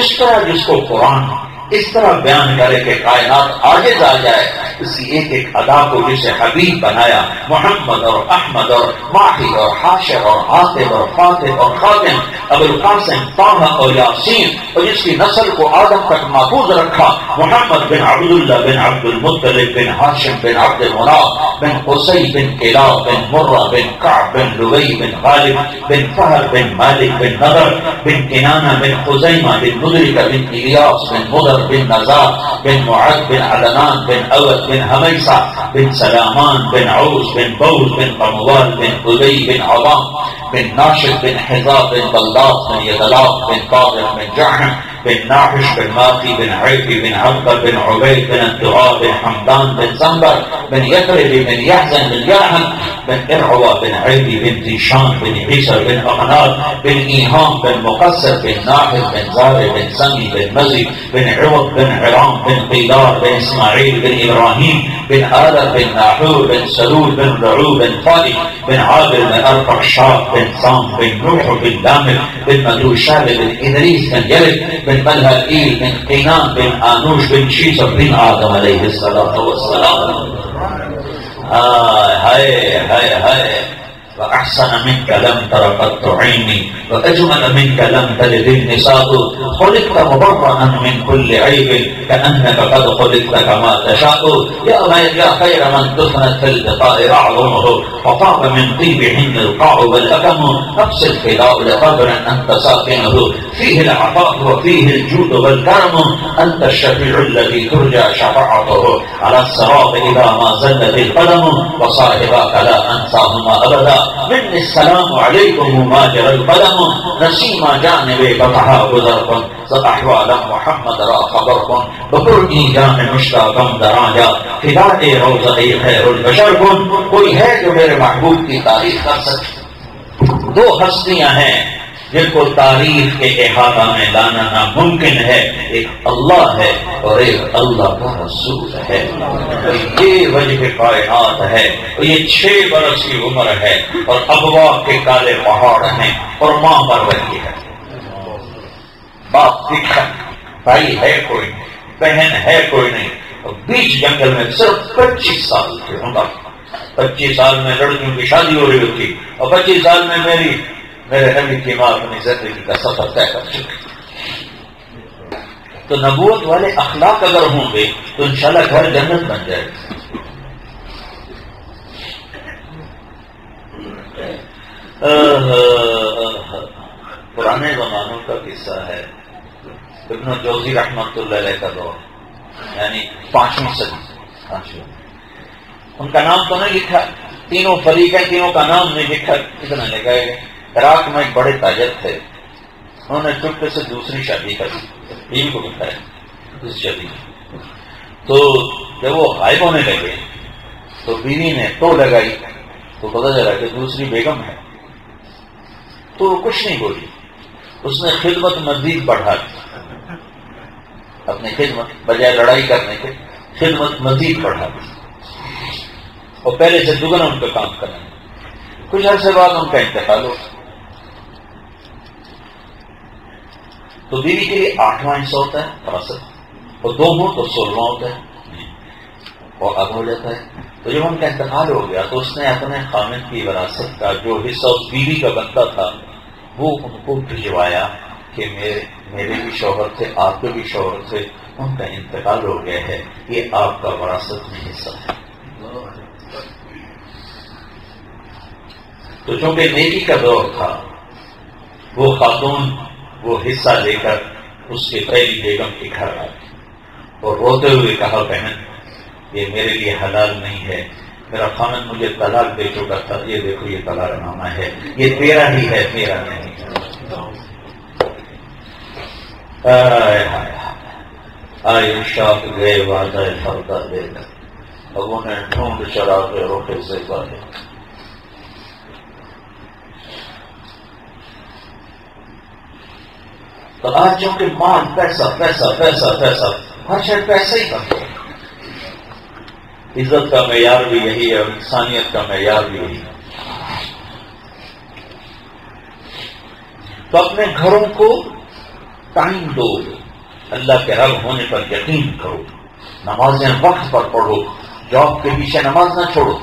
اس طرح جس کو قرآن اس طرح بیان کرے کہ کائنات عاجز آ جائے، اسی ایک ایک ادا کو جسے حبیب بنایا محمد اور احمد اور ماہی اور حاشر اور عاطف اور فاتح اور خاتم ابوالقاسم طه اور یاسین، اور جس کی نسل کو آدم تک محفوظ رکھا محمد بن عبداللہ بن عبد المطلب بن ہاشم بن عبد المناف بن قصي بن كلاب بن مرة بن كعب بن لؤي بن غالب بن فهر بن مالك بن نضر بن كنانة بن خزيمة بن مدركة بن إلياس بن مضر بن نزار بن معاذ بن عدنان بن أوس بن هميسة بن سلامان بن عوس بن بوز بن قموال بن قبي بن عظام بن ناشد بن حزاب بن بلداس بن يدلاف بن طاهر بن جعم بن ناحش بن ماقي بن عيفي بن عبقر بن عبيد بن الدعاء بن حمدان بن زنبر بن يثرب بن يحزن بن يرحم بن إرعوى بن عيفي بن ديشان بن عيسر بن أقناد بن إيهام بن مقصر بن ناحل بن زارع بن سمي بن مزي بن عوض بن عرام بن قيلار بن إسماعيل بن إبراهيم بن آلة بن ناحور بن سلول بن رعو بن خالد بن عابر بن أرفخشاد بن صام بن نوح بن دامر بن مدوشال بن إدريس بن يلد بن ملهئيل بن قينان بن آنوش بن شيسر بن آدم عليه الصلاة والسلام. آه هاي هاي هاي وأحسن منك لم تر قط عيني وأجمل منك لم تلد النساء خلقت مبرأً من كل عيب كأنك قد خلقت كما تشاء يا خير من دفنت في البقاء أعظمه وطاب من طيبهن القاع والأكم نفس الفداء لقبر أنت ساكنه فيه العطاء وفيه الجود والكرم أنت الشفيع الذي ترجى شفاعته على الصراط إذا ما زلت القدم وصاحباك لا أنساهما أبدا من السلام عليكم ما جرى القدم نسيما جانبي فتحا غدركم أحوال محمد را خبركم بقرني جان مشتاقم دراجا فدائي روزئي خیر البشر کن. کوئی ہے جو میرے محبوب کی تعریف کر سکے؟ دو ہستیاں ہیں جن کو تعریف کے احاطہ میں لانا ناممکن ہے، ایک اللہ ہے اور ایک اللہ کا رسول ہے. یہ وجہ کائنات ہے، یہ چھ برس کی عمر ہے اور ابواب کے کالے پہاڑ ہیں اور ماں بروری ہے، باپ دکھا بھائی ہے کوئی نہیں، بہن ہے کوئی نہیں، اور بیچ جنگل میں صرف پچیس سال کی عمر. پچیس سال میں لڑکیوں کی شادی ہو رہی ہوتی اور پچیس سال میں میری میرے نبی کی ماں اپنی زندگی کا سفر طے کر چکی. تو نبوت والے اخلاق اگر ہوں گے تو انشاءاللہ گھر جنت بن جائے گا. پرانے زمانوں کا قصہ ہے، ابن جوزی رحمۃ اللہ علیہ کا دور، یعنی پانچویں صدی. ان کا نام تو نہیں لکھا، تینوں فریق ہے، تینوں کا نام نہیں لکھا، اتنا لکھا ہے عراق میں ایک بڑے تاجر تھے، انہوں نے چپکے سے دوسری شادی کر دی، ان کو بتایا دوسری شادی. تو جب وہ غائب ہونے لگے تو بیوی نے تو لگائی تو پتہ چلا کہ دوسری بیگم ہے. تو وہ کچھ نہیں بولی، اس نے خدمت مزید بڑھا دی، اپنی خدمت بجائے لڑائی کرنے کے خدمت مزید بڑھا دی، اور پہلے سے دگنا ان پہ کام کرنا. کچھ عرصے بعد ان کا انتقال ہو تو بیوی کے لیے آٹھواں حصہ ہوتا ہے فراست، اور دو ہوں تو سولہواں ہوتا ہے اور اب ہو جاتا ہے. تو جب ان کا انتقال ہو گیا تو اس نے اپنے خامد کی وراثت کا جو حصہ بیوی کا بنتا تھا وہ ان کو بھجوایا کہ میرے میرے بھی شوہر تھے، آپ کے بھی شوہر تھے، ان کا انتقال ہو گیا ہے، یہ آپ کا وراثت میں حصہ ہے. تو چونکہ نیکی کا دور تھا، وہ خاتون وہ حصہ لے کر اس کے پہلی بیگم کے گھر آئی اور روتے ہوئے کہا، بہن یہ میرے لیے حلال نہیں ہے، میرا خامد مجھے طلاق دے چکا تھا، یہ دیکھو یہ طلاق نامہ ہے، یہ تیرا ہی ہے، میرا نہیں. آئے شاپ گئے وعدہ فردا دے کر ابو نے ڈھونڈ شراب کے روکے سے بارے. تو آج چونکہ مال پیسہ پیسہ پیسہ پیسہ ہر شاید پیسہ ہی کرتے ہیں، عزت کا معیار بھی یہی ہے اور انسانیت کا معیار بھی یہی ہے. تو اپنے گھروں کو ٹائم دو، اللہ کے رب ہونے پر یقین کرو، نمازیں وقت پر پڑھو، جاب کے پیچھے نماز نہ چھوڑو.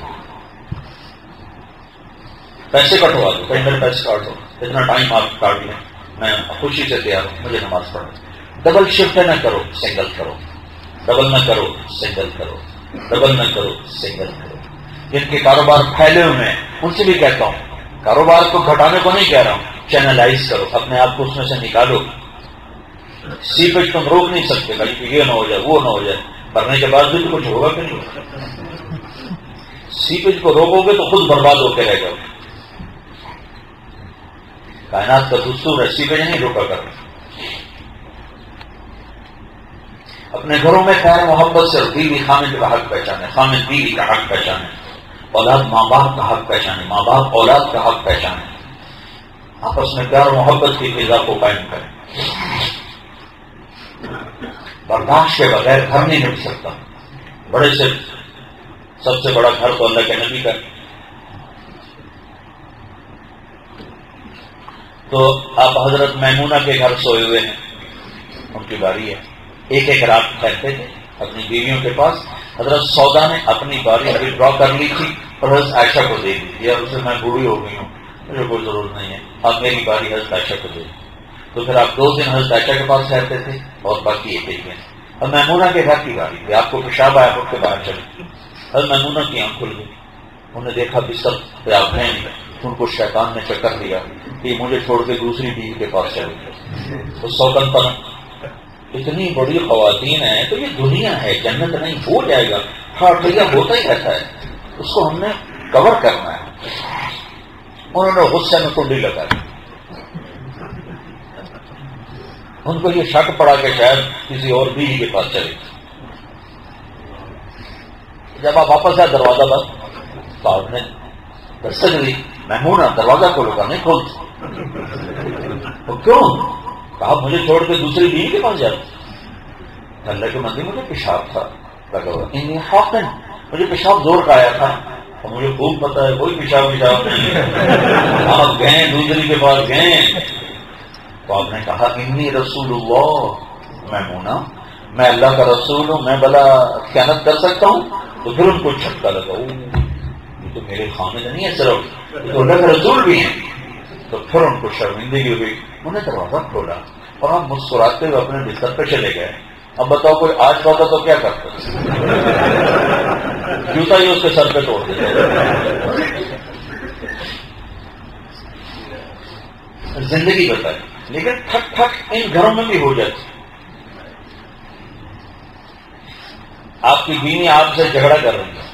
پیسے کٹوا دو، کہیں میرے پیسے کاٹ دو، اتنا ٹائم آپ کاٹ لیں، میں خوشی سے تیار ہوں، مجھے نماز پڑھو. ڈبل شفٹ نہ کرو، سنگل کرو، ڈبل نہ کرو، سنگل کرو، ڈبل نہ کرو، سنگل کرو. جن کے کاروبار پھیلے ہوئے ہیں ان سے بھی کہتا ہوں، کاروبار کو گھٹانے کو نہیں کہہ رہا ہوں، چینلائز کرو، اپنے آپ کو اس میں سے نکالو. سیپیج تم روک نہیں سکتے بھائی، یہ نہ ہو جائے وہ نہ ہو جائے، بھرنے کے بعد بھی تو کچھ ہوگا کہ نہیں ہوگا. سیپیج کو روکو گے تو خود برباد ہو کے رہ جاؤ. کائنات کا دستور ہے، سیپیج نہیں روکا کرو. اپنے گھروں میں خیر محبت سے بیوی خامد کا حق پہچانے، خامد بیوی کا حق پہچانے، اولاد ماں باپ کا حق پہچانے، ماں باپ اولاد کا حق پہچانے، آپس میں پیار محبت کی فضا کو قائم کریں۔ برداشت کے بغیر گھر نہیں مل سکتا۔ بڑے سے سب سے بڑا گھر تو اللہ کے نبی کا، تو آپ حضرت میمونہ کے گھر سوئے ہوئے ہیں، ان کی باری ہے، ایک ایک رات کہتے تھے اپنی بیویوں کے پاس۔ حضرت سودا نے اپنی باری ابھی ڈرا کر لی تھی اور حضرت عائشہ کو دے دی، اور اسے میں بوڑھی ہو گئی ہوں، مجھے کوئی ضرورت نہیں ہے، آپ میری باری حضرت عائشہ کو دے دی۔ تو پھر آپ دو دن حضرت عائشہ کے پاس رہتے تھے اور باقی ایک ایک دن۔ اب میمونہ کے گھر کی باری تھی، آپ کو پیشاب آیا، آپ کے باہر چلے، حضرت میمونہ کی آنکھ کھل گئی، انہوں نے دیکھا بھی سب پیاب ہیں، ان کو شیطان نے چکر دیا کہ مجھے چھوڑ کے دوسری بیوی کے پاس چلے۔ تو سوکن پن اتنی بڑی خواتین ہیں، تو یہ دنیا ہے، جنت نہیں، ہو جائے گا، ہاں ہوتا ہی رہتا ہے، اس کو ہم نے کور کرنا ہے۔ انہوں نے غصے میں کنڈی لگائی، ان کو یہ شک پڑا کہ شاید کسی اور بیوی کے پاس چلے۔ جب آپ واپس آئے دروازہ بند، صاحب نے دستک دی، محمود دروازہ کھولو گا، نہیں کھولتا تو کیوں؟ آپ مجھے چھوڑ کے دوسری بیوی کے پاس جاؤ۔ اللہ کے مندر مجھے پیشاب تھا لگا ہوا، ان ہاف مجھے پیشاب زور کا آیا تھا اور مجھے خوب پتا ہے کوئی پیشاب پیشاب نہیں۔ آپ گئے دوسری کے پاس گئے تو آپ نے کہا انی رسول اللہ محمونا، میں اللہ کا رسول ہوں، میں بلا خیانت کر سکتا ہوں؟ تو پھر ان کو چھٹکا لگا، تو میرے خامد نہیں ہے، صرف تو اللہ کے رسول بھی ہیں۔ تو پھر ان کو شرمندگی ہوئی، انہیں دروازہ کھولا اور ہم مسکراتے ہوئے اپنے بستر پہ چلے گئے۔ اب بتاؤ کوئی آج ہوتا تو کیا کرتا؟ جوتا ہی اس کے سر پہ توڑ دیتا۔ زندگی بتائے، لیکن ٹھک ٹھک ان گھروں میں بھی ہو جاتی۔ آپ کی بیوی آپ سے جھگڑا کر رہی ہے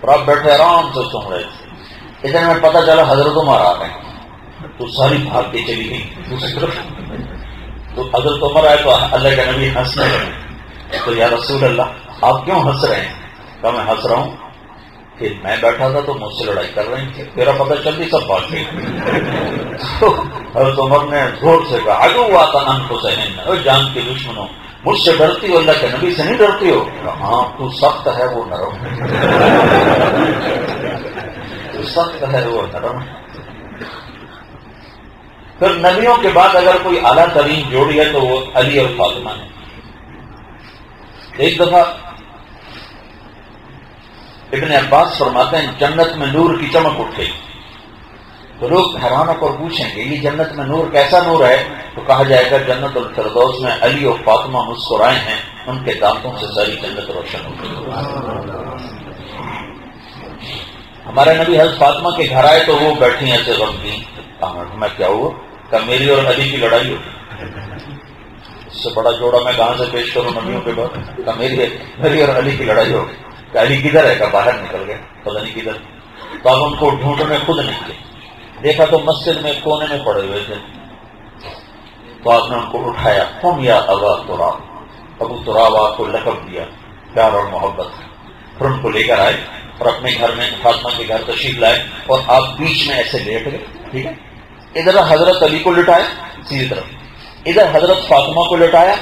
اور آپ بیٹھے آرام سے سو رہے تھے، اتنے میں پتا چلا حضرت عمر آ رہے ہیں، تو ساری بھاگ کے چلی گئی دوسری طرف۔ تو حضرت عمر آئے تو اللہ کے نبی ہنسنے لگے، تو یا رسول اللہ آپ کیوں ہنس رہے ہیں؟ کہا میں ہنس رہا ہوں کہ میں بیٹھا تھا تو مجھ سے لڑائی کر رہی تھی، میرا پتہ چل گئی، سب بھاگ گئی۔ تو حضرت عمر نے زور سے کہا آگے ہوا تھا نام کو سہن، جان کے دشمنوں مجھ سے ڈرتی ہو، اللہ کے نبی سے نہیں ڈرتی ہو؟ ہاں تو سخت ہے وہ نرم تو سخت ہے وہ نرم۔ پھر نبیوں کے بعد اگر کوئی اعلیٰ ترین جوڑی ہے تو وہ علی اور فاطمہ ہے۔ ایک دفعہ ابن عباس فرماتے ہیں جنت میں نور کی چمک اٹھ گئی، تو لوگ حیران ہو کر پوچھیں گے یہ جنت میں نور کیسا نور ہے؟ تو کہا جائے گا جنت الفردوس میں علی اور فاطمہ مسکرائے ہیں، ان کے دانتوں سے ساری جنت روشن ہوگی۔ ہمارے نبی حضرت فاطمہ کے گھر آئے تو وہ بیٹھی ایسے غمگین، میں کیا ہوا؟ کہ میری اور علی کی لڑائی ہوگی، اس سے بڑا جوڑا میں کہاں سے پیش کروں نبیوں کے بعد؟ کہ میری میری اور علی کی لڑائی ہوگی، کہ علی کدھر ہے؟ کہ باہر نکل گئے، پتہ نہیں کدھر۔ تو اب ان کو ڈھونڈنے خود نکلے، دیکھا تو مسجد میں کونے میں پڑے ہوئے تھے، تو آپ نے ان کو اٹھایا، قم یا ابا تراب، ابو تراب آپ کو لقب دیا پیار اور محبت۔ پھر ان کو لے کر آئے اور اپنے گھر میں فاطمہ کے گھر تشریف لائے اور آپ بیچ میں ایسے لیٹ گئے، ٹھیک ہے؟ ادھر حضرت علی کو لٹایا سیدھی طرف، ادھر حضرت فاطمہ کو لٹایا،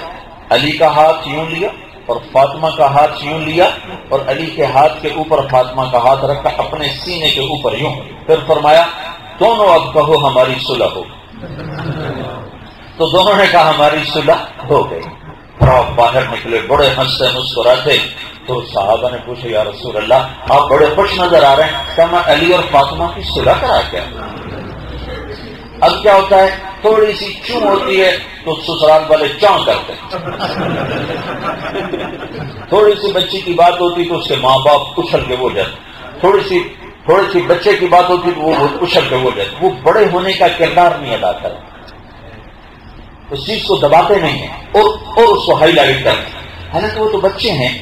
علی کا ہاتھ یوں لیا اور فاطمہ کا ہاتھ یوں لیا اور علی کے ہاتھ کے اوپر فاطمہ کا ہاتھ رکھا اپنے سینے کے اوپر یوں، پھر فرمایا دونوں اب کہو ہماری صلح ہو۔ تو دونوں نے کہا ہماری صلح ہو گئی، پھر آپ باہر نکلے بڑے ہنستے مسکراتے۔ تو صحابہ نے پوچھا یا رسول اللہ آپ بڑے خوش نظر آ رہے ہیں، کہ میں علی اور فاطمہ کی صلح کرا کے آیا۔ اب کیا ہوتا ہے تھوڑی سی چوں ہوتی ہے تو سسرال والے چاں کرتے ہیں، تھوڑی سی بچی کی بات ہوتی تو اس کے ماں باپ اچھل کے وہ جاتے، تھوڑی سی تھوڑے سی بچے کی بات ہوتی تو وہ اچھل کے وہ جاتے، وہ بڑے ہونے کا کردار نہیں ادا کرتے، اس چیز کو دباتے نہیں ہیں اور اور اس کو ہائی لائٹ کرتے، حالانکہ وہ تو بچے ہیں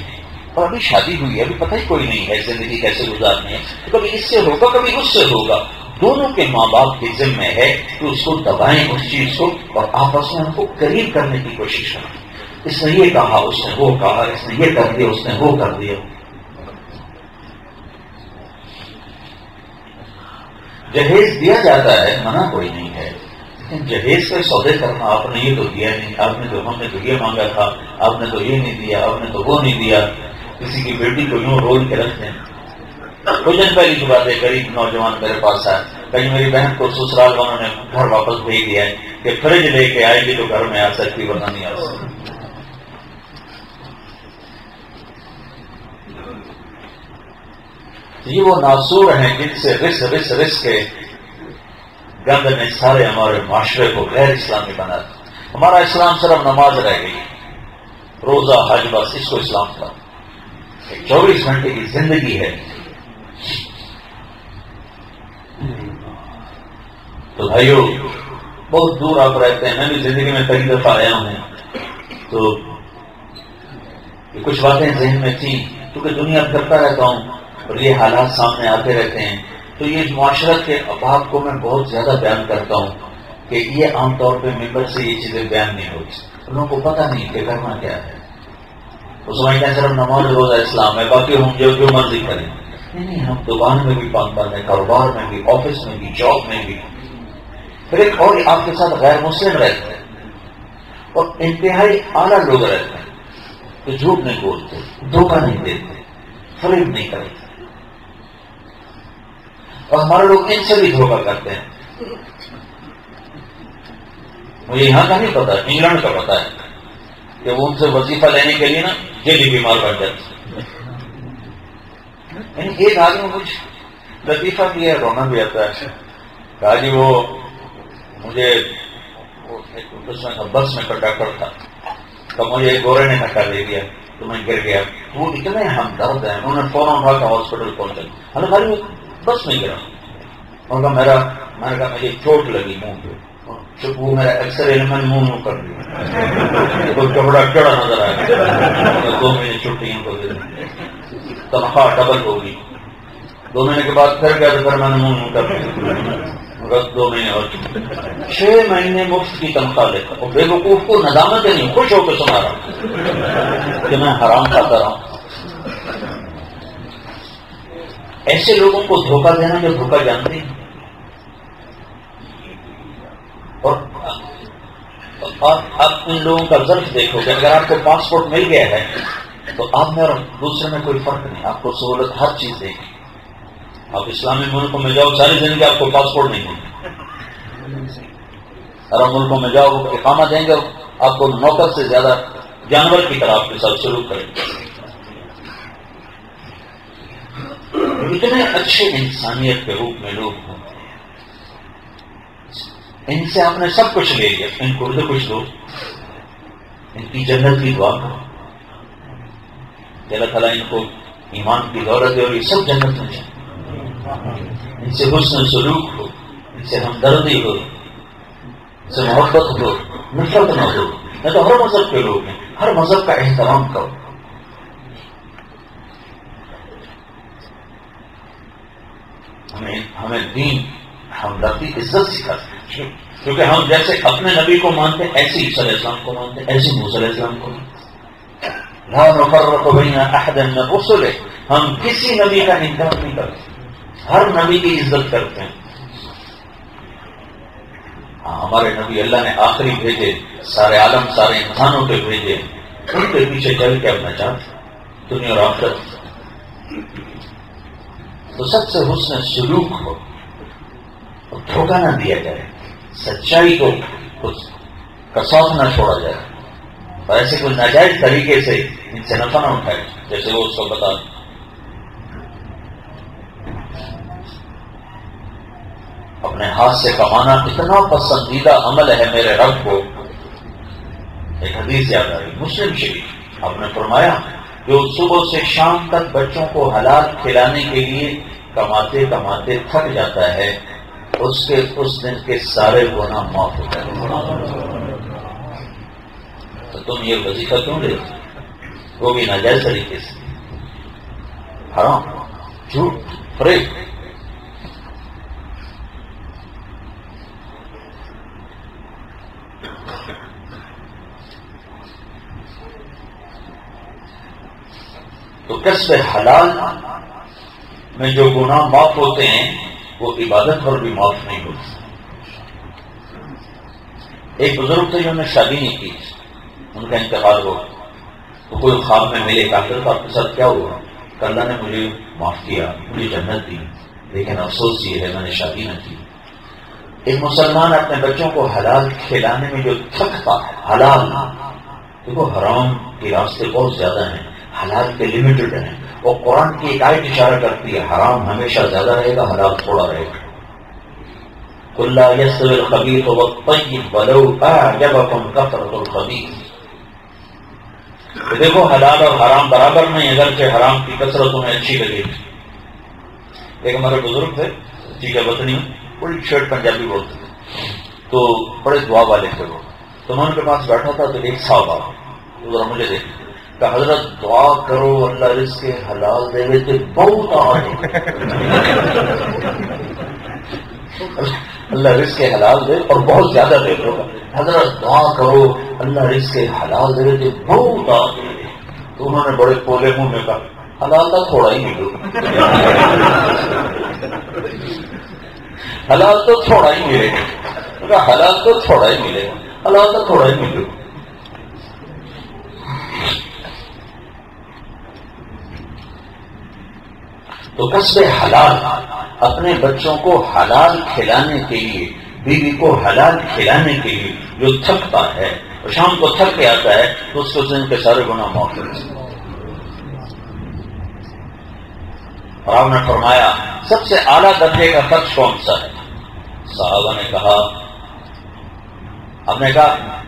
اور ابھی شادی ہوئی ہے، ابھی پتہ ہی کوئی نہیں ہے زندگی کیسے گزارنی ہے، کبھی اس سے ہوگا کبھی اس سے ہوگا، دونوں کے ماں باپ کے ذمہ ہے کہ اس کو دبائیں اس چیز کو اور آپس میں ان کو قریب کرنے کی کوشش کریں۔ اس نے یہ کہا، اس نے وہ کہا، اس نے یہ کر دیا، اس نے وہ کر دیا۔ جہیز دیا جاتا ہے، منع کوئی نہیں ہے، لیکن جہیز سے سودے کرنا، آپ نے یہ تو دیا نہیں، آپ نے تو ہم نے تو یہ مانگا تھا، آپ نے تو یہ نہیں دیا، آپ نے تو وہ نہیں دیا، کسی کی بیٹی کو یوں رول کے رکھ دیں۔ کچھ پہلی کی بات ہے، غریب نوجوان میرے پاس آئے، کہیں میری بہن کو سسرال والوں نے گھر واپس بھیج دیا ہے کہ فریج لے کے آئے گی تو گھر میں آ سکتی ورنہ نہیں آ سکتی۔ یہ وہ ناسور ہیں جن سے رس رس رس کے گند نے سارے ہمارے معاشرے کو غیر اسلامی بنا دیا۔ ہمارا اسلام صرف نماز رہ گئی، روزہ، حج، بس اس کو اسلام کا چوبیس گھنٹے کی زندگی ہے۔ تو بھائیو، بہت دور آپ رہتے ہیں، میں بھی زندگی میں کئی دفعہ آیا ہوں، تو کچھ باتیں ذہن میں تھیں، کیونکہ دنیا کرتا رہتا ہوں اور یہ حالات سامنے آتے رہتے ہیں، تو یہ معاشرت کے اباب کو میں بہت زیادہ بیان کرتا ہوں کہ یہ عام طور پہ ممبر سے یہ چیزیں بیان نہیں ہوتی، ان لوگوں کو پتہ نہیں کہ کرنا کیا ہے۔ وہ سمجھتے ہیں صرف نماز، روزہ اسلام ہے، باقی ہم جو جو مرضی کریں۔ نہیں نہیں، ہم دکان میں بھی پابند ہیں، کاروبار میں بھی، آفس میں بھی، جاب میں بھی۔ پھر ایک اور آپ کے ساتھ غیر مسلم رہتے ہیں اور انتہائی اعلیٰ لوگ رہتے ہیں، تو جھوٹ نہیں بولتے، دھوکہ نہیں دیتے، فریب نہیں کرتے، اور ہمارے لوگ ان سے بھی دھوکہ کرتے ہیں۔ مجھے یہاں کا نہیں پتا، انگلینڈ کا پتا ہے کہ وہ ان سے وظیفہ لینے کے لیے نا جیلی بیمار بن جاتے۔ ایک آدمی کچھ لطیفہ کیا، رونا بھی آتا ہے، کہا جی وہ مجھے بس میں کنڈکٹر تھا تو مجھے گورے نے دھکا دے دیا تو میں گر گیا۔ وہ اتنے ہمدرد ہیں، انہوں نے فوراً اٹھا کے ہاسپٹل پہنچا۔ ہلو بھائی، بس میں گرا ان کا میرا، میں نے کہا مجھے چوٹ لگی منہ پہ، چپ وہ میرا اکثر علمن منہ منہ کر دیا، کوئی کپڑا چڑا نظر آیا۔ دو مہینے چھٹی ان کو دے دی، تنخواہ ڈبل ہوگی۔ دو مہینے کے بعد پھر گیا تو پھر میں نے منہ منہ کر دیا، دو مہینے اور چھ مہینے مفت کی تنخواہ لیتا، اور بے وقوف کو ندامت نہیں، خوش ہو کے سنا رہا کہ میں حرام کھاتا رہا ہوں۔ ایسے لوگوں کو دھوکہ دینا جو دھوکہ جانتے ہیں، اور آپ ان لوگوں کا ظرف دیکھو گے۔ اگر آپ کو پاسپورٹ مل گیا ہے تو آپ میں اور دوسرے میں کوئی فرق نہیں، آپ کو سہولت ہر چیز دے گی۔ آپ اسلامی ملکوں میں جاؤ، ساری زندگی آپ کو پاسپورٹ نہیں ہوگی، عرب ملکوں میں جاؤ اقامہ دیں گے، آپ کو نوکر سے زیادہ جانور کی طرح آپ کے ساتھ سلوک کریں گے۔ اتنے اچھے انسانیت کے روپ میں لوگ ہوتے ہیں، ان سے آپ نے سب کچھ لے لیا، ان کو تو کچھ دو، ان کی جنت کی دعا کرو، اللہ تعالیٰ ان کو ایمان کی دولت دے اور یہ سب جنت میں جائے۔ ان سے حسن سلوک ہو، ان سے ہمدردی ہو، ان سے محبت ہو، نفرت نہ ہو۔ نہ تو ہر مذہب کے لوگ ہیں، ہر مذہب کا احترام کرو۔ ہمیں ہمیں دین ہمدردی عزت سکھاتے، کیونکہ ہم جیسے اپنے نبی کو مانتے ایسے عیسی علیہ السلام کو مانتے، ایسے موسیٰ علیہ السلام کو مانتے۔ لا نفرق بین احد من رسلہ، ہم کسی نبی کا انکار نہیں کرتے، ہر نبی کی عزت کرتے ہیں۔ ہمارے نبی اللہ نے آخری بھیجے، سارے عالم سارے انسانوں کے بھیجے، ان کے پیچھے چل کے اپنا چاہتے دنیا اور آخرت۔ تو سب سے حسن سلوک ہو اور دھوکہ نہ دیا جائے، سچائی کو کچھ کسوت نہ چھوڑا جائے، اور ایسے کوئی ناجائز طریقے سے ان سے نفع نہ اٹھائے جیسے وہ اس کو بتا دیں۔ اپنے ہاتھ سے کمانا اتنا پسندیدہ عمل ہے میرے رب کو۔ ایک حدیث یاد آ رہی، مسلم شریف، آپ نے فرمایا جو صبح سے شام تک بچوں کو حلال کھلانے کے لیے کماتے کماتے تھک جاتا ہے، اس کے اس دن کے سارے گناہ معاف ہو جاتے ہیں۔ تو تم یہ وظیفہ کیوں لے، وہ بھی ناجائز طریقے سے، حرام، جھوٹ، فریب۔ تو کسب حلال میں جو گناہ معاف ہوتے ہیں وہ عبادت پر بھی معاف نہیں ہوتے. ایک بزرگ تھے جنہوں نے شادی نہیں کی, ان کا انتقال ہوا تو کوئی خواب میں ملے کافر تو آپ کے ساتھ کیا ہوا, کہ اللہ نے مجھے معاف کیا, مجھے جنت دی, لیکن افسوس یہ ہے میں نے شادی نہ کی. ایک مسلمان اپنے بچوں کو حلال کھلانے میں جو تھکتا ہے, حلال دیکھو حرام کے راستے بہت زیادہ ہیں, حلال کے لمیٹڈ ہیں, اور قرآن کی ایک آیت اشارہ کرتی ہے حرام ہمیشہ زیادہ رہے گا, حلال تھوڑا رہے گا. قل لا يستوي الخبيث والطيب ولو أعجبكم كثرة الخبيث. دیکھو حلال اور حرام برابر نہیں, اگرچہ حرام کی کثرت تمہیں اچھی لگے گی. ایک ہمارے بزرگ تھے جی کا وطنی, پوری شرٹ پنجابی بولتے تھے, تو بڑے دعا والے تھے وہ. تو میں ان کے پاس بیٹھا تھا تو ایک صاحب آ مجھے دیکھتے کہ حضرت دعا کرو اللہ رزق کے حلال دے دیتے بہت آئے, اللہ رزق کے حلال دے اور بہت زیادہ دے دو, حضرت دعا کرو اللہ رزق کے حلال دے دیتے بہت آئے. تو انہوں نے بڑے پولے منہ میں کہا حلال تو تھوڑا ہی ملو, حلال تو تھوڑا ہی ملے گا, حلال تو تھوڑا ہی ملے گا, حلال تو تھوڑا ہی ملو. تو کسب حلال, اپنے بچوں کو حلال کھلانے کے لیے, بیوی کو حلال کھلانے کے لیے جو تھکتا ہے اور شام کو تھک کے آتا ہے تو اس کو ان کے سارے گناہ معاف کرتے. اور آپ نے فرمایا سب سے اعلیٰ درجے کا خرچ کون سا ہے؟ صحابہ نے کہا, آپ نے کہا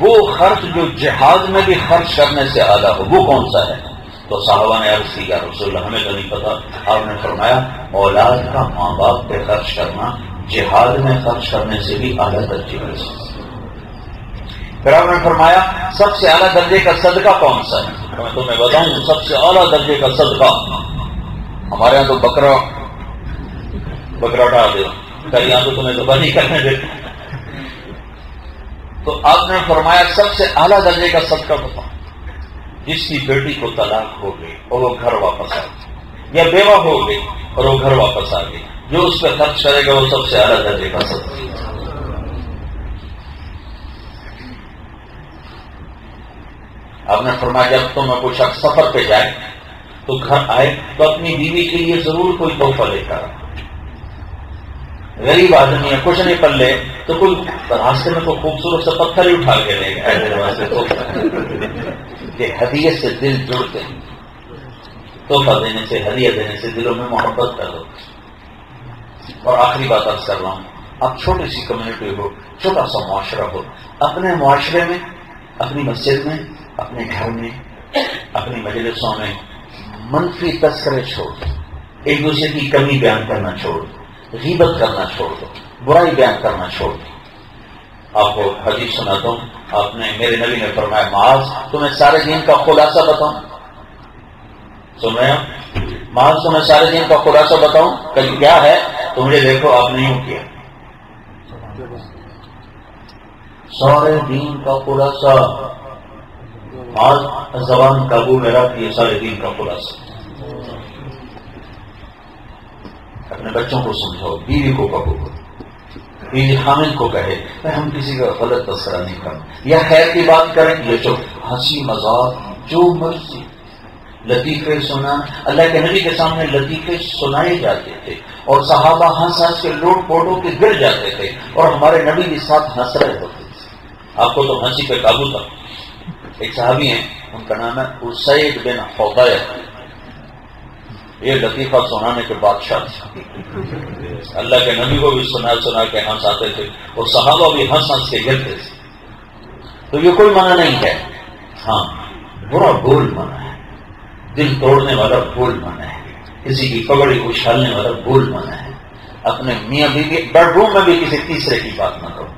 وہ خرچ جو جہاد میں بھی خرچ کرنے سے اعلیٰ ہو وہ کون سا ہے؟ تو صحابہ نے عرض کیا رسول اللہ ہمیں تو نہیں پتا. آپ نے فرمایا اولاد کا ماں باپ پہ خرچ کرنا جہاد میں خرچ کرنے سے بھی اعلیٰ درجے کا. پھر آپ نے فرمایا سب سے اعلیٰ درجے کا صدقہ کون سا ہے؟ میں تمہیں بتاؤں سب سے اعلیٰ درجے کا صدقہ, ہمارے یہاں تو بکرا بکرا اٹھا دے, کل یہاں تو تمہیں ذبح نہیں کرنے دیتے. تو آپ نے فرمایا سب سے اعلیٰ درجے کا صدقہ بتا جس کی بیٹی کو طلاق ہو گئی اور وہ گھر واپس آ گئی, یا بیوہ ہو گئی اور وہ گھر واپس آ گئی, جو اس پہ خرچ کرے گا وہ سب سے اعلیٰ درجے کا صدقہ. آپ نے فرمایا جب تم کوئی شخص سفر پہ جائے تو گھر آئے تو اپنی بیوی کے لیے ضرور کوئی تحفہ لے کر آئے. غریب آدمی ہے کچھ نہیں پل لے تو کوئی راستے میں تو خوبصورت سے پتھر ہی اٹھا کے لے گئے. کہ ہدیے سے دل جڑتے ہیں, تحفہ دینے سے, ہدیہ دینے سے دلوں میں محبت کر دو. اور آخری بات عرض کر رہا ہوں, آپ چھوٹی سی کمیونٹی ہو, چھوٹا سا معاشرہ ہو, اپنے معاشرے میں, اپنی مسجد میں, اپنے گھر میں, اپنی مجلسوں میں منفی تذکرے چھوڑ دو, ایک دوسرے کی کمی بیان کرنا چھوڑ دو, غیبت کرنا چھوڑ دو, برائی بیان کرنا چھوڑ دو. آپ کو حدیث سناتا ہوں, آپ نے میرے نبی نے فرمایا معاذ تمہیں سارے دین کا خلاصہ بتاؤں, سن رہے ہو, معاذ تمہیں سارے دین کا خلاصہ بتاؤں کل کیا ہے, تو مجھے دیکھو آپ نے یوں کیا. سارے دین کا خلاصہ آج زبان قابو میرا یہ سارے دین کا خلاصہ. اپنے بچوں کو سمجھاؤ, بیوی کو قابو کرو, بیوی حامد کو کہے ہم کسی کا غلط تذکرہ نہیں کریں, یا خیر کی بات کریں, یہ جو ہنسی مذاق جو مرضی لطیفے سنا. اللہ کے نبی کے سامنے لطیفے سنائے جاتے تھے اور صحابہ ہنس ہنس کے لوٹ پوٹوں کے گر جاتے تھے, اور ہمارے نبی کے ساتھ ہنس رہے ہوتے تھے. آپ کو تو ہنسی پہ قابو تھا. ایک صحابی ہیں ان کا نام ہے اسید بن حضیفہ, یہ لطیفہ سنانے کے بادشاہ تھے. اللہ کے نبی کو بھی سنا سنا کے ہنس آتے تھے اور صحابہ بھی ہنس ہنس کے گرتے تھے. تو یہ کوئی منع نہیں ہے, ہاں برا بول منع ہے, دل توڑنے والا بول منع ہے, کسی کی پگڑی اچھالنے والا بول منع ہے. اپنے میاں بیوی بیڈ روم میں بھی کسی تیسرے کی بات نہ کرو.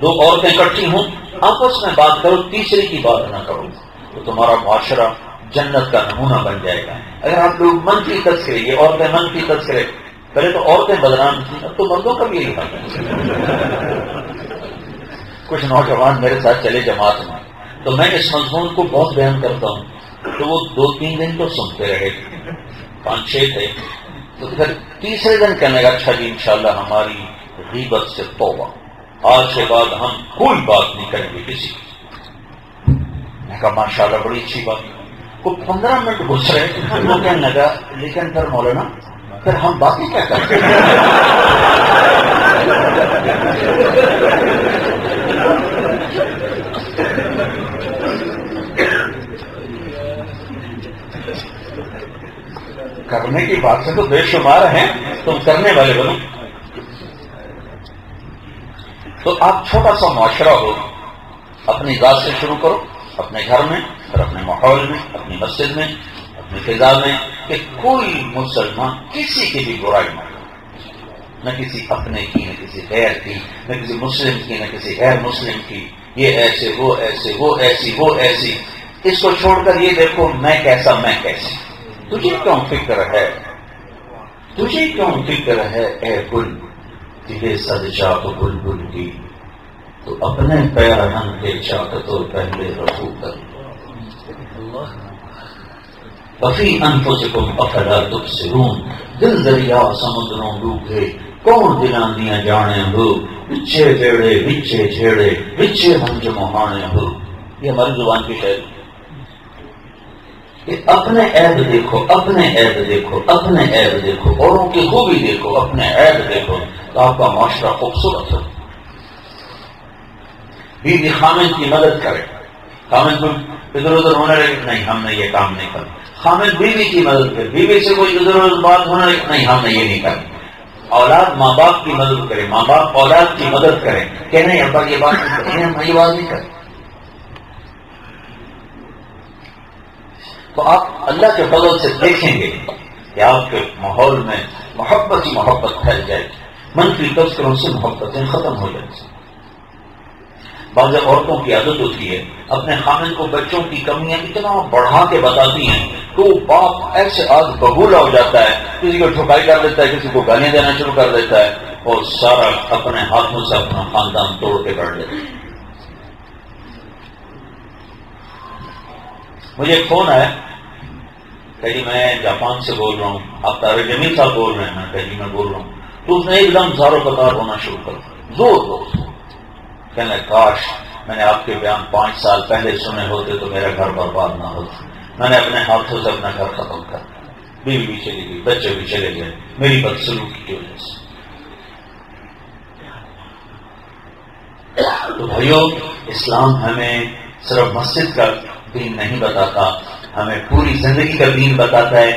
دو عورتیں اکٹھی ہوں آپس میں بات کرو, تیسرے کی بات نہ کرو, تو تمہارا معاشرہ جنت کا نمونہ بن جائے گا. اگر آپ لوگ منفی تذکرے, یہ عورتیں منفی تذکرے, پہلے تو عورتیں بدنام تھیں اب تو مردوں کا بھی حال ہے. کچھ نوجوان میرے ساتھ چلے جماعت میں, تو میں اس مضمون کو بہت بیان کرتا ہوں تو وہ دو تین دن تو سنتے رہے، پانچ چھ تھے، تو پھر تیسرے دن کہنے لگا اچھا جی انشاءاللہ ہماری غیبت سے توبہ، آج کے بعد ہم کوئی بات نہیں کریں گے کسی کی۔ میں نے کہا ماشاءاللہ بڑی اچھی بات۔ وہ پندرہ منٹ گھس رہے، وہ کہنے لگا لیکن پھر مولانا پھر ہم باقی کیا کرتے ہیں؟ کرنے کی بات سے تو بے شمار ہیں، تم کرنے والے بنو۔ تو آپ چھوٹا سا معاشرہ ہو، اپنی ذات سے شروع کرو، اپنے گھر میں، پھر اپنے ماحول میں، اپنی مسجد میں، اپنی فضا میں، کہ کوئی مسلمان کسی کی بھی برائی نہ کرے، نہ کسی اپنے کی، نہ کسی غیر کی، نہ کسی مسلم کی، نہ کسی غیر مسلم کی، یہ ایسے وہ ایسے وہ ایسی وہ ایسی، اس کو چھوڑ کر یہ دیکھو میں کیسا میں کیسی۔ تجھے کیوں فکر ہے، تجھے کیوں فکر ہے اے گل، تجھے سجا تو گل گل کی، تو اپنے پیارہن کے چاک تو پہلے رفو کر، وفی انفسکم افلا تبصرون، دل دریا سمندروں ڈوبے کون دلاندیاں جانے ہو، بچے بیڑے بچے جھیڑے بچے ہم جمہانے ہو۔ یہ ہماری زبان کی شاعری۔ اپنے عیب دیکھو، اپنے عیب دیکھو، اپنے عیب دیکھو، اوروں کی خوبی دیکھو، اپنے عیب دیکھو، تو آپ کا معاشرہ خوبصورت ہو۔ بیوی خامن کی مدد کرے، خامن ادھر ادھر ہونے لگے نہیں ہم نے یہ کام نہیں کرنا، خامد بیوی کی مدد کرے، بیوی سے کوئی ضرورت بات ہونا نہیں ہم نے یہ نہیں کرنا۔ اولاد ماں باپ کی مدد کرے، ماں باپ اولاد کی مدد کرے کہ نہیں ابا یہ بات نہیں کریں، ہم یہ بات نہیں کریں۔ تو آپ اللہ کے فضل سے دیکھیں گے کہ آپ کے ماحول میں محبت ہی محبت پھیل جائے گی، منفی تذکروں سے محبتیں ختم ہو جائیں گی۔ بعض عورتوں کی عادت ہوتی ہے اپنے خامن کو بچوں کی کمیاں اتنا بڑھا کے بتاتی ہیں تو باپ ایسے آگ بگولا ہو جاتا ہے، کسی کو ٹھکائی کر دیتا ہے، کسی کو گانے دینا شروع کر دیتا ہے، اور سارا اپنے ہاتھوں سے اپنا خاندان توڑ کے کر دیتا ہے۔ مجھے ایک فون آیا کہ جی میں جاپان سے بول رہا ہوں، آپ طارق جمیل صاحب بول رہے ہیں، کہ جی میں بول رہا ہوں، تو اس نے ایک دم زار و قطار ہونا شروع کر دیا، زور زور۔ کہنے کاش میں نے آپ کے بیان پانچ سال پہلے سنے ہوتے تو میرا گھر برباد نہ ہوتا، میں نے اپنے ہاتھوں سے اپنا گھر ختم کر دیا، بیوی بھی چلی گئی، بچے بھی چلے گئے، میری بدسلوکی کی وجہ سے۔ تو بھائیو، اسلام ہمیں صرف مسجد کا دین نہیں بتاتا، ہمیں پوری زندگی کا دین بتاتا ہے۔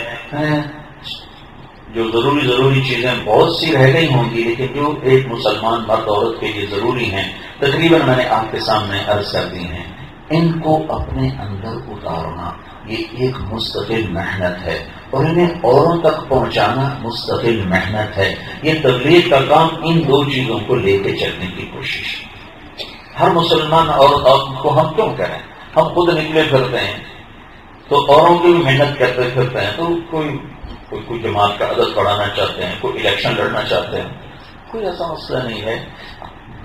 جو ضروری ضروری چیزیں بہت سی رہ گئی ہوں گی، لیکن جو ایک مسلمان مرد عورت کے لیے ضروری ہیں تقریباً میں نے آپ کے سامنے عرض کر دی ہیں، ان کو اپنے اندر اتارنا یہ ایک مستقل محنت ہے، اور انہیں اوروں تک پہنچانا مستقل محنت ہے۔ یہ تبلیغ کا کام ان دو چیزوں کو لے کے چلنے کی کوشش ہے۔ ہر مسلمان عورت کو ہم کیوں کریں، ہم خود نکلے پھرتے ہیں تو اوروں کی بھی محنت کرتے پھرتے ہیں، تو کوئی کوئی کوئی جماعت کا عدد بڑھانا چاہتے ہیں، کوئی الیکشن لڑنا چاہتے ہیں، کوئی ایسا مسئلہ نہیں ہے۔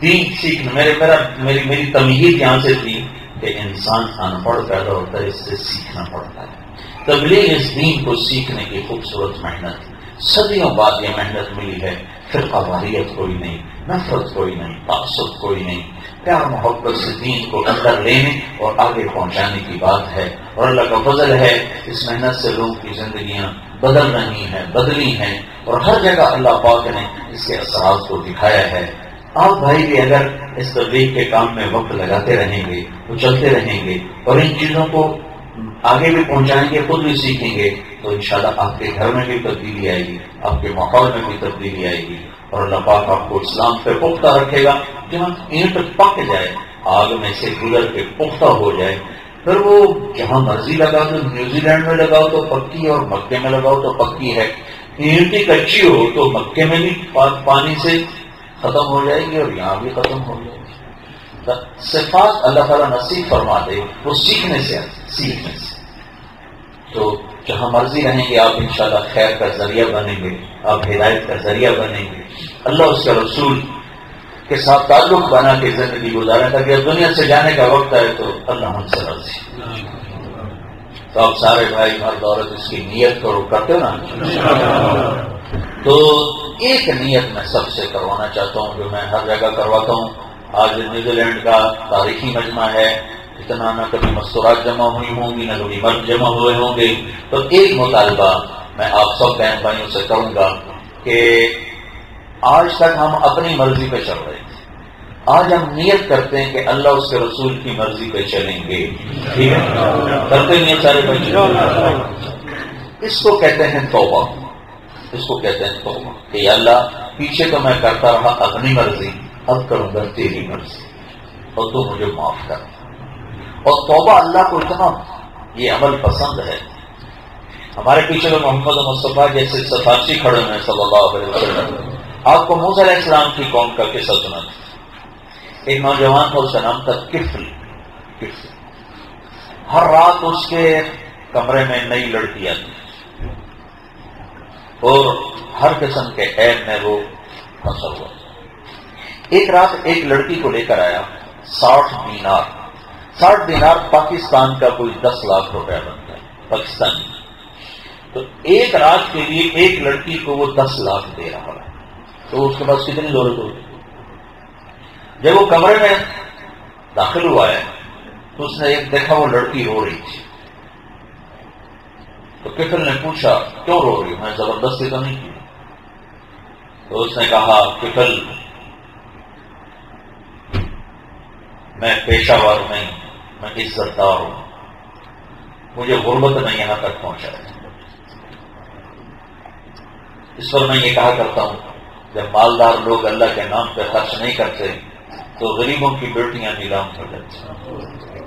دین سیکھنا میرے میرا میری میری تمہید یہاں سے تھی کہ انسان ان پڑھ پیدا ہوتا ہے، اس سے سیکھنا پڑتا ہے۔ تبلیغ اس دین کو سیکھنے کی خوبصورت محنت، صدیوں بعد یہ محنت ملی ہے۔ فرقہ واریت کوئی نہیں، نفرت کوئی نہیں، تعصب کوئی نہیں، پیار محبت سے دین کو اندر لینے اور آگے پہنچانے کی بات ہے، اور اللہ کا فضل ہے اس محنت سے لوگوں کی زندگیاں بدل رہی ہیں، بدلی ہیں، اور ہر جگہ اللہ پاک نے اس کے اثرات کو دکھایا ہے۔ آپ بھائی بھی اگر اس تبلیغ کے کام میں وقت لگاتے رہیں گے تو چلتے رہیں گے، اور ان چیزوں کو آگے بھی پہنچائیں گے، خود بھی سیکھیں گے، تو انشاءاللہ آپ کے گھر میں بھی تبدیلی آئے گی، آپ کے ماحول میں بھی تبدیلی آئے گی، اور اللہ پاک آپ کو اسلام پہ پختہ رکھے گا۔ جہاں اینٹ پک جائے، آگ میں سے گزر کے پختہ ہو جائے، پھر وہ جہاں مرضی لگاؤ، تو نیوزی لینڈ میں لگاؤ تو پکی ہے، اور مکے میں لگاؤ تو پکی ہے۔ اینٹ کچی ہو تو مکے میں بھی پانی سے ختم ہو جائے گی، اور یہاں بھی ختم ہو جائے گی۔ صفات اللہ تعالیٰ نصیب فرما دے، وہ سیکھنے سے سیکھنے سے تو جہاں مرضی رہیں گے آپ انشاءاللہ خیر کا ذریعہ بنیں گے، آپ ہدایت کا ذریعہ بنیں گے۔ اللہ اس کے رسول کے ساتھ تعلق بنا کے زندگی گزاریں، تاکہ دنیا سے جانے کا وقت آئے تو اللہ ہم سے راضی۔ تو آپ سارے بھائی ہر دولت اس کی نیت کرو کرتے ہو نا، تو ایک نیت میں سب سے کروانا چاہتا ہوں جو میں ہر جگہ کرواتا ہوں. آج نیوزی لینڈ کا تاریخی مجمع ہے، اتنا نہ کبھی مستورات جمع ہوئی ہوں گی نہ کبھی مرد جمع ہوئے ہوں گے، تو ایک مطالبہ میں آپ سب بہن بھائیوں سے کروں گا کہ آج تک ہم اپنی مرضی پہ چل رہے ہیں، آج ہم نیت کرتے ہیں کہ اللہ اس کے رسول کی مرضی پہ چلیں گے، ٹھیک ہے، کرتے نہیں سارے بچے. اس کو کہتے ہیں توبہ، اس کو کہتے ہیں توبہ کہ یا اللہ پیچھے تو میں کرتا رہا اپنی مرضی، اب کروں گا تیری مرضی اور تو مجھے معاف کر. اور توبہ اللہ کو اتنا یہ عمل پسند ہے. ہمارے پیچھے تو محمد مصطفیٰ جیسے سفارشی کھڑے ہیں صلی اللہ علیہ وسلم. آپ کو موسیٰ علیہ السلام کی قوم کا قصہ سنا. ایک نوجوان تھا، اس کا نام تھا کفل. ہر رات اس کے کمرے میں نئی لڑکی آتی اور ہر قسم کے عیب میں وہ پھنسا ہوا. ایک رات ایک لڑکی کو لے کر آیا، ساٹھ دینار ساٹھ دینار پاکستان کا کوئی دس لاکھ روپیہ بنتا ہے پاکستانی. تو ایک رات کے لیے ایک لڑکی کو وہ دس لاکھ دے رہا ہے، تو اس کے پاس کتنی دولت ہوگی؟ جب وہ کمرے میں داخل ہوا ہے تو اس نے ایک دیکھا وہ لڑکی رو رہی تھی. تو کفل نے پوچھا کیوں رو رہی، میں زبردستی تو نہیں کی. تو اس نے کہا کفل میں پیشہ ور نہیں، میں عزت دار ہوں، مجھے غربت نہیں یہاں تک پہنچایا. اس پر میں یہ کہا کرتا ہوں جب مالدار لوگ اللہ کے نام پہ خرچ نہیں کرتے تو غریبوں کی بیٹیاں نیلام کر دیتے.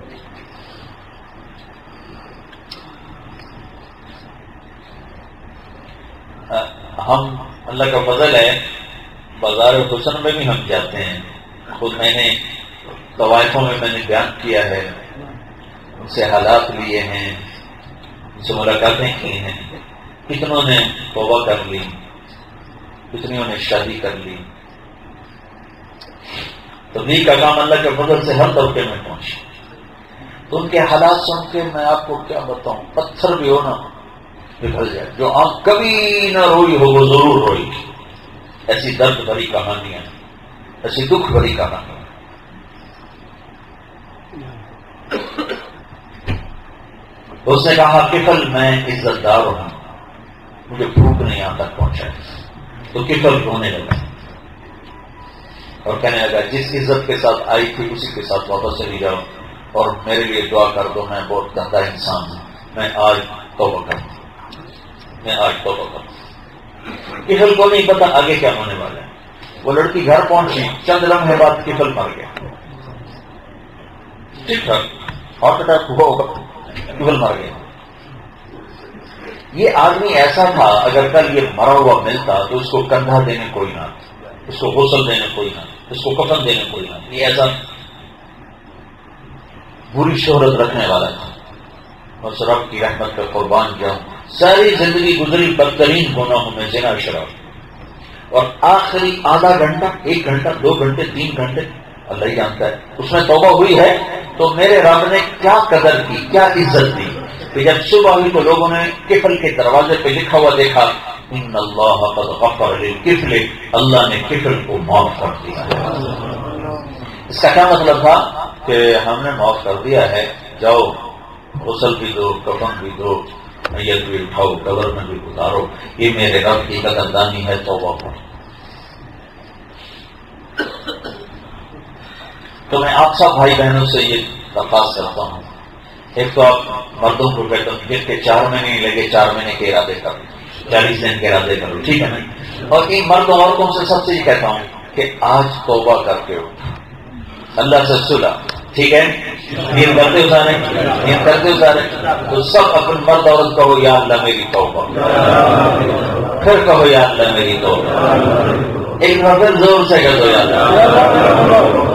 ہم اللہ کا فضل ہے بازار حسن میں بھی ہم جاتے ہیں، خود میں نے طوائفوں میں میں نے بیان کیا ہے، ان سے حالات لیے ہیں، ان سے ملاقاتیں کی ہیں. کتنوں نے توبہ کر لی، کتنیوں نے شادی کر لی. تبلیغ کا کام اللہ کے فضل سے ہر طبقے میں پہنچے. تو ان کے حالات سن کے میں آپ کو کیا بتاؤں، پتھر بھی ہو نا پگھل جائے. جو آپ کبھی نہ روئی ہو وہ ضرور روئی. ایسی درد بھری کہانیاں، ایسی دکھ بھری کہانیاں. اس نے کہا کفل میں عزت دار ہوں، مجھے بھوک نہیں یہاں تک پہنچائی. تو کفل رونے لگا اور کہنے لگا جس عزت کے ساتھ آئی تھی اسی کے ساتھ واپس چلی جاؤ اور میرے لیے دعا کر دو، میں بہت گندا انسان ہوں، میں آج توبہ کروں، میں آج توبہ کروں. کفل کو نہیں پتا آگے کیا ہونے والا ہے. وہ لڑکی گھر پہنچی، چند لمحے بعد کفل مر گیا. ٹھیک ٹھاک ہارٹ اٹیک ہوا ہوگا، کفل مر گیا. یہ آدمی ایسا تھا اگر کل یہ مرا ہوا ملتا تو اس کو کندھا دینے کوئی نہ، اس کو غسل دینے کوئی نہ، اس کو کفن دینے کوئی نہ. یہ ایسا بری شہرت رکھنے والا تھا. اور شراب کی رحمت کا قربان کیا، ساری زندگی گزری بدترین گناہوں میں، زنا، شراب. اور آخری آدھا گھنٹہ، ایک گھنٹہ، دو گھنٹے، تین گھنٹے، اللہ ہی جانتا ہے، اس میں توبہ ہوئی ہے تو میرے رب نے کیا قدر کی، کیا عزت دی کہ جب صبح ہوئی تو لوگوں نے کفل کے دروازے پہ لکھا ہوا دیکھا ان اللہ قد غفر للکفل، اللہ نے کفل کو معاف کر دیا. اس کا کیا مطلب تھا کہ ہم نے معاف کر دیا ہے، جاؤ غسل بھی دو، کفن بھی دو، میت بھی اٹھاؤ، قبر میں بھی گزارو، یہ میرے رب کی قدردانی ہے. توبہ کرو. تو میں آپ سب بھائی بہنوں سے یہ درخواست کرتا ہوں، ایک تو آپ مردوں کو کہتا ہوں جس کے چار مہینے لگے چار مہینے کے ارادے کرو، چالیس دن کے ارادے کرو، ٹھیک ہے نا. اور ان مردوں عورتوں سے سب سے یہ کہتا ہوں کہ آج توبہ کر کے اٹھو، اللہ سے صلح، ٹھیک ہے، نیت کرتے اتارے، نیت کرتے اتارے. تو سب اپنے مرد عورت کہو یا اللہ میری توبہ، پھر کہو یا اللہ میری توبہ، ایک مرد زور سے کہہ دو یا اللہ.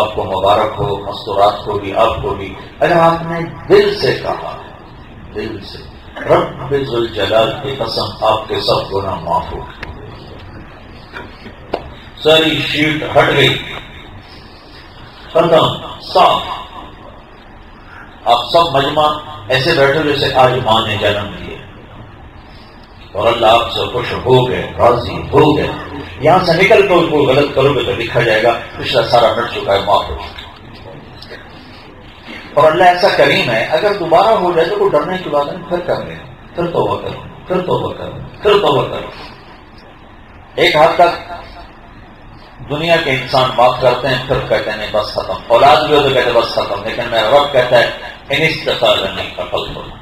آپ کو مبارک ہو، مستورات کو بھی، آپ کو بھی، اگر آپ نے دل سے کہا، دل سے رب ذوالجلال کی قسم آپ کے سب گناہ معاف ہو. ساری شیٹ ہٹ گئی، ختم، صاف. آپ سب مجمع ایسے بیٹھے جیسے آج ماں نے جنم دیے اور اللہ آپ سے خوش ہو گئے، راضی ہو گئے۔ یہاں سے نکل کر کوئی غلط کرو گے تو لکھا جائے گا پچھلا سارا مٹ چکا ہے، معاف ہو۔ اور اللہ ایسا کریم ہے، اگر دوبارہ ہو جائے تو کوئی ڈرنے کی بات نہیں، پھر کر لیں، پھر توبہ کرو، پھر توبہ کرو، پھر توبہ کرو۔ ایک حد تک دنیا کے انسان بات کرتے ہیں، پھر کہتے ہیں بس ختم، اولاد بھی ہو تو کہتے ہیں بس ختم، لیکن میں رب کہتا ہے انستغفار نہیں قتل کرو،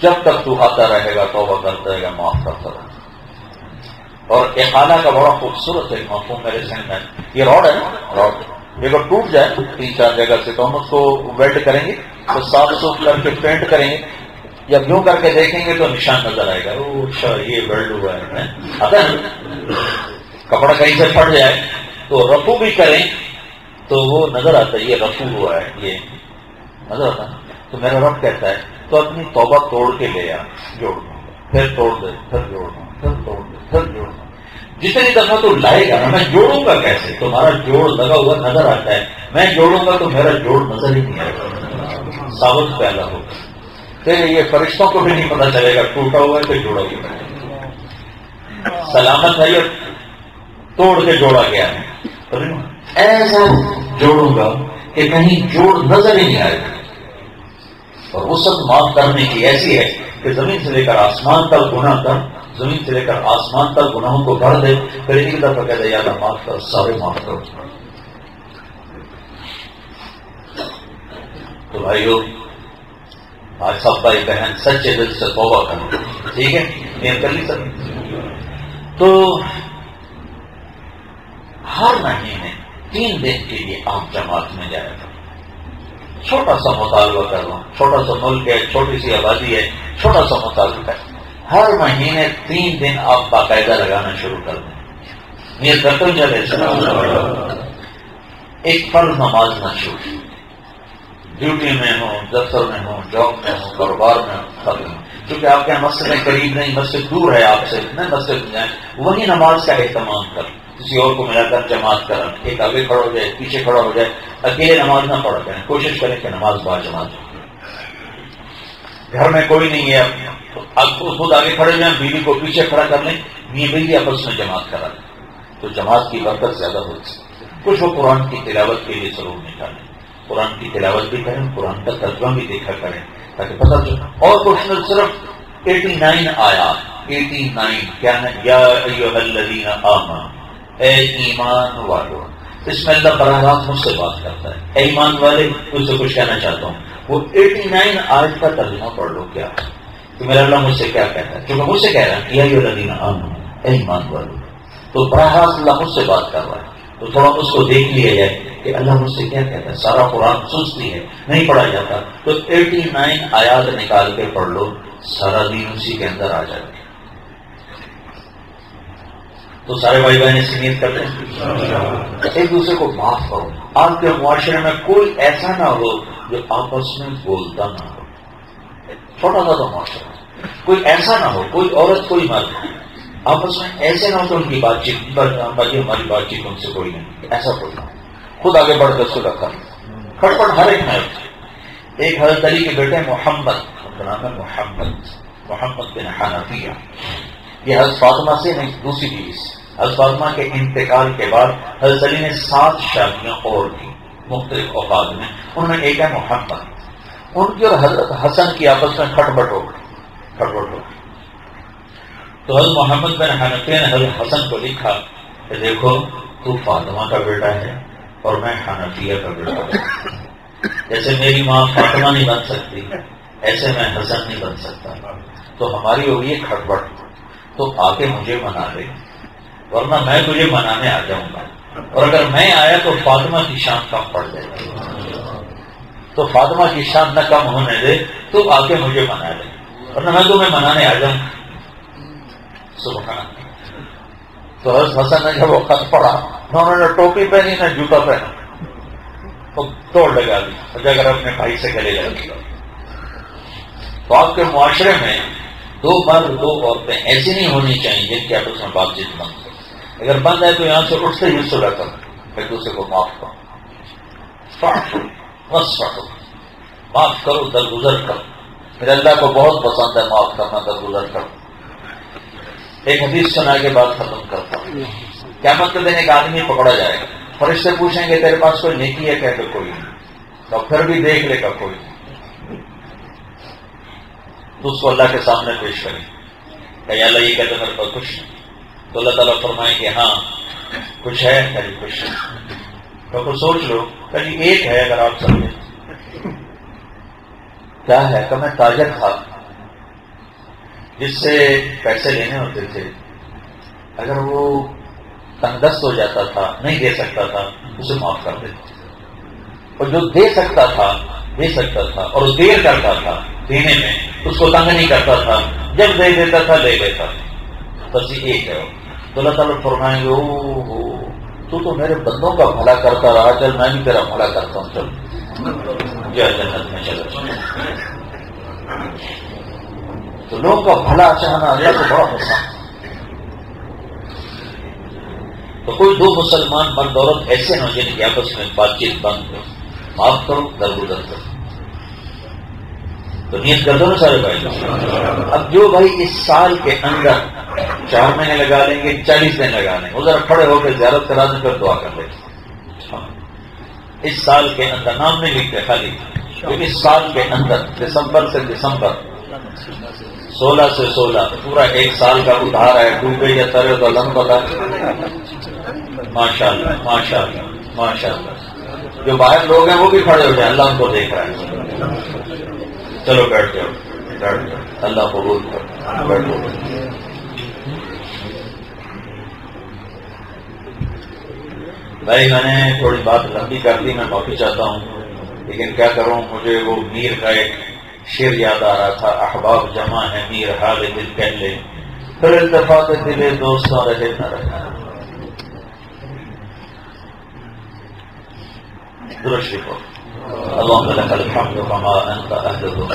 جب تک تو آتا رہے گا توبہ کرتا رہے گا، معاف کرتا رہے گا۔ اور احالہ کا بڑا خوبصورت ایک مفہوم میرے ذہن میں، یہ راڈ ہے نا، راڈ جگہ ٹوٹ جائے تین چار جگہ سے تو ہم اس کو ویلڈ کریں گے، تو صاف سوف کر کے پینٹ کریں گے، جب یوں کر کے دیکھیں گے تو نشان نظر آئے گا، او اچھا یہ ویلڈ ہوا ہے۔ اگر کپڑا کہیں سے پھٹ جائے تو رفو بھی کریں تو وہ نظر آتا ہے یہ رفو ہوا ہے، یہ نظر آتا ہے۔ تو میرا رب کہتا ہے تو اپنی توبہ توڑ کے لے آ، جوڑ دوں پھر توڑ دے، پھر جوڑ دوں پھر توڑ دے، پھر جوڑ دوں، جتنی دفعہ تو لائے گا میں جوڑوں گا کیسے، تمہارا جوڑ لگا ہوا نظر آتا ہے، میں جوڑوں گا تو میرا جوڑ نظر ہی نہیں آئے گا، ثابت پیدا ہوگا، پھر یہ فرشتوں کو بھی نہیں پتا چلے گا ٹوٹا ہوا ہے تو جوڑا گیا، سلامت ہے یہ توڑ کے جوڑا گیا ہے، ایسا جوڑوں گا کہ کہیں جوڑ نظر ہی نہیں آئے گا۔ اور وہ سب معاف کرنے کی ایسی ہے کہ زمین سے لے کر آسمان تک گناہ کر، زمین سے لے کر آسمان تک گناہوں کو بھر دے، پھر ایک دفعہ کہہ دے یا اللہ معاف کر، سارے معاف کرو۔ تو بھائیو آج سب بھائی بہن سچے دل سے توبہ کرو، ٹھیک ہے، یہ کر لی سب۔ تو ہر مہینے تین دن کے لیے آپ جماعت میں جائے گا، چھوٹا سا مطالبہ کر رہا ہوں، چھوٹا سا ملک ہے، چھوٹی سی آبادی ہے، چھوٹا سا مطالبہ کر، ہر مہینے تین دن آپ باقاعدہ لگانا شروع کر دیں، نیت کرتے ہو جائے، ایک فرض نماز نہ چھوٹی، ڈیوٹی میں ہوں، دفتر میں ہوں، جاب میں ہوں، کاروبار میں ہوں، کیونکہ آپ کے یہاں مسجد قریب نہیں، مسجد دور ہے آپ سے، نہ مسجد میں جائیں، وہی نماز کا اہتمام کریں، کسی اور کو ملا کر جماعت کریں، ایک آگے کھڑا ہو جائے، پیچھے کھڑا ہو جائے، اکیلے نماز نہ پڑھ کریں، کوشش کریں کہ نماز با جماعت ہو۔ گھر میں کوئی نہیں ہے، آپ کو خود آگے کھڑے جائیں، بیوی کو پیچھے کھڑا کر لیں، بیوی بھی آپس میں جماعت کرا لیں، تو جماعت کی برکت زیادہ ہوتی ہے۔ کچھ وہ قرآن کی تلاوت کے لیے ضرور نکالیں، قرآن کی تلاوت بھی کریں، قرآن کا ترجمہ بھی دیکھا کریں تاکہ پتہ چلے۔ اور کچھ صرف ایٹی نائن آیا، ایٹی نائن کیا ہے، یا ایھا الذین آمنوا، اے ایمان والو، اس میں اللہ براہ راست مجھ سے بات کرتا ہے، اے ایمان والے مجھ سے کچھ کہنا چاہتا ہوں، وہ ایٹی نائن آیت کا ترجمہ پڑھ لو، کیا کہ میرا اللہ مجھ سے کیا کہتا ہے، چونکہ مجھ سے کہہ رہا ہے یا ایھا الذین آمنوا، اے ایمان والو، تو براہ راست اللہ مجھ سے بات کر رہا ہے، تو تھوڑا اس کو دیکھ لیا جائے کہ اللہ مجھ سے کیا کہتا ہے۔ سارا قرآن سوچتی ہے نہیں پڑھا جاتا، تو ایٹی نائن آیات نکال کے پڑھ لو، سارا دین اسی کے اندر آ جائے۔ تو سارے بھائی بہن اس نیت کرتے ہیں، ایک دوسرے کو معاف کرو۔ آپ کے معاشرے میں کوئی ایسا نہ ہو جو آپس میں بولتا نہ ہو، چھوٹا سا تو معاشرہ، کوئی ایسا نہ ہو، کوئی عورت کوئی مرد آپس میں ایسے نہ ہو تو ان کی بات چیت، ہماری بات چیت ان سے کوئی نہیں، ایسا کوئی نہ، خود آگے بڑھ کر سو رکھا کھٹ پٹ ہر ایک میں۔ ایک حضرت علی کے بیٹے محمد، ان کا نام ہے محمد، محمد بن حنفیہ، یہ حضرت فاطمہ سے نہیں دوسری بیوی سے، حضرت فاطمہ کے انتقال کے بعد حضرت علی نے سات شادیاں اور کی مختلف اوقات میں، ان میں ایک ہے محمد، ان کی اور حضرت حسن کی آپس میں کھٹ پٹ ہو گئی، کھٹ پٹ ہو گئی، تو حضرت محمد بن حنفیہ نے حضرت حسن کو لکھا کہ دیکھو تو فاطمہ کا بیٹا ہے اور میں حنفیہ کا بیٹا ہوں، جیسے میری ماں فاطمہ نہیں بن سکتی ایسے میں حسن نہیں بن سکتا، تو ہماری ہوگی یہ کھٹ پٹ، تو آ کے مجھے منا لے ورنہ میں تجھے منانے آ جاؤں گا، اور اگر میں آیا تو فاطمہ کی شان کم پڑ جائے گی، تو فاطمہ کی شان نہ کم ہونے دے، تو آ کے مجھے منا لے ورنہ میں تمہیں منانے آ جاؤں گا۔ سبحان۔ تو حضرت حسن نے جب وہ خط پڑھا انہوں نے ٹوپی پہنی نہ جوتا پہنا، توڑ لگا دی اور جا کر اپنے بھائی سے گلے لگا دیا۔ تو آپ کے معاشرے میں دو مرد دو عورتیں ایسی نہیں ہونی چاہیے جن کی آپس میں بات چیت بند ہو، اگر بند ہے تو یہاں سے اٹھتے ہی سلا کرو، ایک دوسرے کو معاف کرو، بس پڑھو۔ معاف کرو، درگزر کرو، میرے اللہ کو بہت پسند ہے معاف کرنا، درگزر کرو۔ ایک حدیث سنا کے بعد ختم کرتا ہوں۔ قیامت کے دن ایک آدمی پکڑا جائے گا، فرشتے پوچھیں گے تیرے پاس کوئی نیکی ہے؟ کہہ کے کوئی نہیں، اور پھر بھی دیکھ لے گا کوئی نہیں، تو اس کو اللہ کے سامنے پیش کریں کہ یا اللہ یہ کہتے میرے پاس کچھ نہیں، تو اللہ تعالیٰ فرمائیں کہ ہاں کچھ ہے، کہیں کچھ نہیں، تو کچھ سوچ لو کہیں ایک ہے اگر آپ سمجھیں کیا ہے کہ میں تاجر تھا جس سے پیسے لینے ہوتے تھے، اگر وہ تنگ دست ہو جاتا تھا نہیں دے سکتا تھا اسے معاف کر دیتا، اور جو دے سکتا تھا دے سکتا تھا اور دیر کرتا تھا دینے میں اس کو تنگ نہیں کرتا تھا، جب دے دیتا تھا لے لیتا تھا، بس ایک ہے۔ تو اللہ تعالیٰ فرمائیں گے او ہو تو تو میرے بندوں کا بھلا کرتا رہا، چل میں بھی تیرا بھلا کرتا ہوں، چل جا جنت میں چلو۔ تو لوگوں کا بھلا چاہنا اللہ کو بڑا پسند۔ تو کوئی دو مسلمان مرد عورت ایسے نہ ہو جن کی آپس میں بات چیت بند ہو، معاف کرو، درگزر کرو۔ تو نیت کر دو نا سارے بھائی، اب جو بھائی اس سال کے اندر چار مہینے لگا لیں گے، چالیس دن لگا لیں گے، ادھر کھڑے ہو کے زیارت کرا دیں، پھر دعا کر لیں گے۔ اس سال کے اندر نام نہیں لکھتے خالی، اس سال کے اندر دسمبر سے دسمبر سولہ سے سولہ پورا ایک سال کا ادھار ہے، ڈوبے یا ترے تو لم پتا۔ ماشاء اللہ ماشاء اللہ ماشاء اللہ، جو باہر لوگ ہیں وہ بھی کھڑے ہو جائیں، اللہ ان کو دیکھ رہا ہے۔ چلو بیٹھ جاؤ بیٹھ جاؤ، اللہ قبول کر، بیٹھو۔ بھائی میں نے تھوڑی بات لمبی کر دی، میں معافی چاہتا ہوں، لیکن کیا کروں، مجھے وہ میر کا ایک شیر یاد آ رہا تھا، احباب جمع ہے میر حال دل پہلے، پھر التفات دل دوستاں رہے نہ رہے۔ درست لکھو، اللهم لك الحمد كما انت اهله،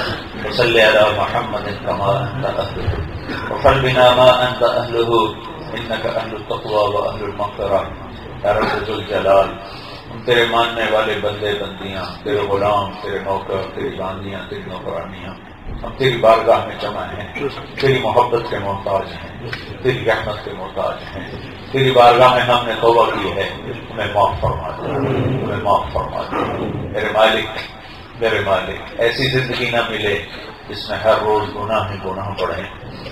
وصل على محمد كما انت اهله، وفعل بنا ما انت اهله، انك اهل التقوى واهل المغفرة يا رب ذو الجلال۔ تیرے ماننے والے بندے بندیاں، تیرے غلام، تیرے نوکر، تیری باندیاں، تیری نوکرانیاں، ہم تیری بارگاہ میں جمع ہیں، تیری محبت کے محتاج ہیں، تیری رحمت کے محتاج ہیں، تیری بارگاہ میں ہم نے توبہ کی ہے، ہمیں معاف فرما دے، ہمیں معاف فرما دے میرے مالک، میرے مالک ایسی زندگی نہ ملے جس میں ہر روز گناہ ہی گناہ بڑھیں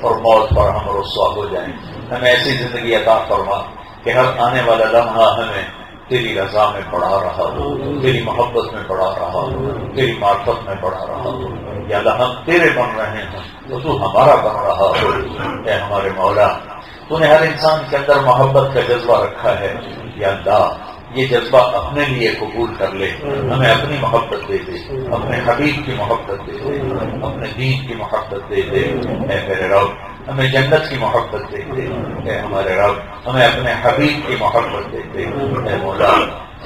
اور موت پر ہم رسوا ہو جائیں۔ ہمیں ایسی زندگی عطا فرما کہ ہر آنے والا لمحہ ہمیں تیری رضا میں بڑھا رہا ہو، تیری محبت میں بڑھا رہا ہو، تیری معرفت میں بڑھا رہا ہو۔ یا اللہ ہم تیرے بن رہے ہیں تو تو ہمارا بن رہا ہو۔ اے ہمارے مولا، تو نے ہر انسان کے اندر محبت کا جذبہ رکھا ہے، یا اللہ یہ جذبہ اپنے لیے قبول کر لے، ہمیں اپنی محبت دے دے، اپنے حبیب کی محبت دے دے، اپنے دین کی محبت دے دے۔ اے میرے رب ہمیں جنت کی محبت دے دے، اے ہمارے رب ہمیں اپنے حبیب کی محبت دے دے۔ اے مولا،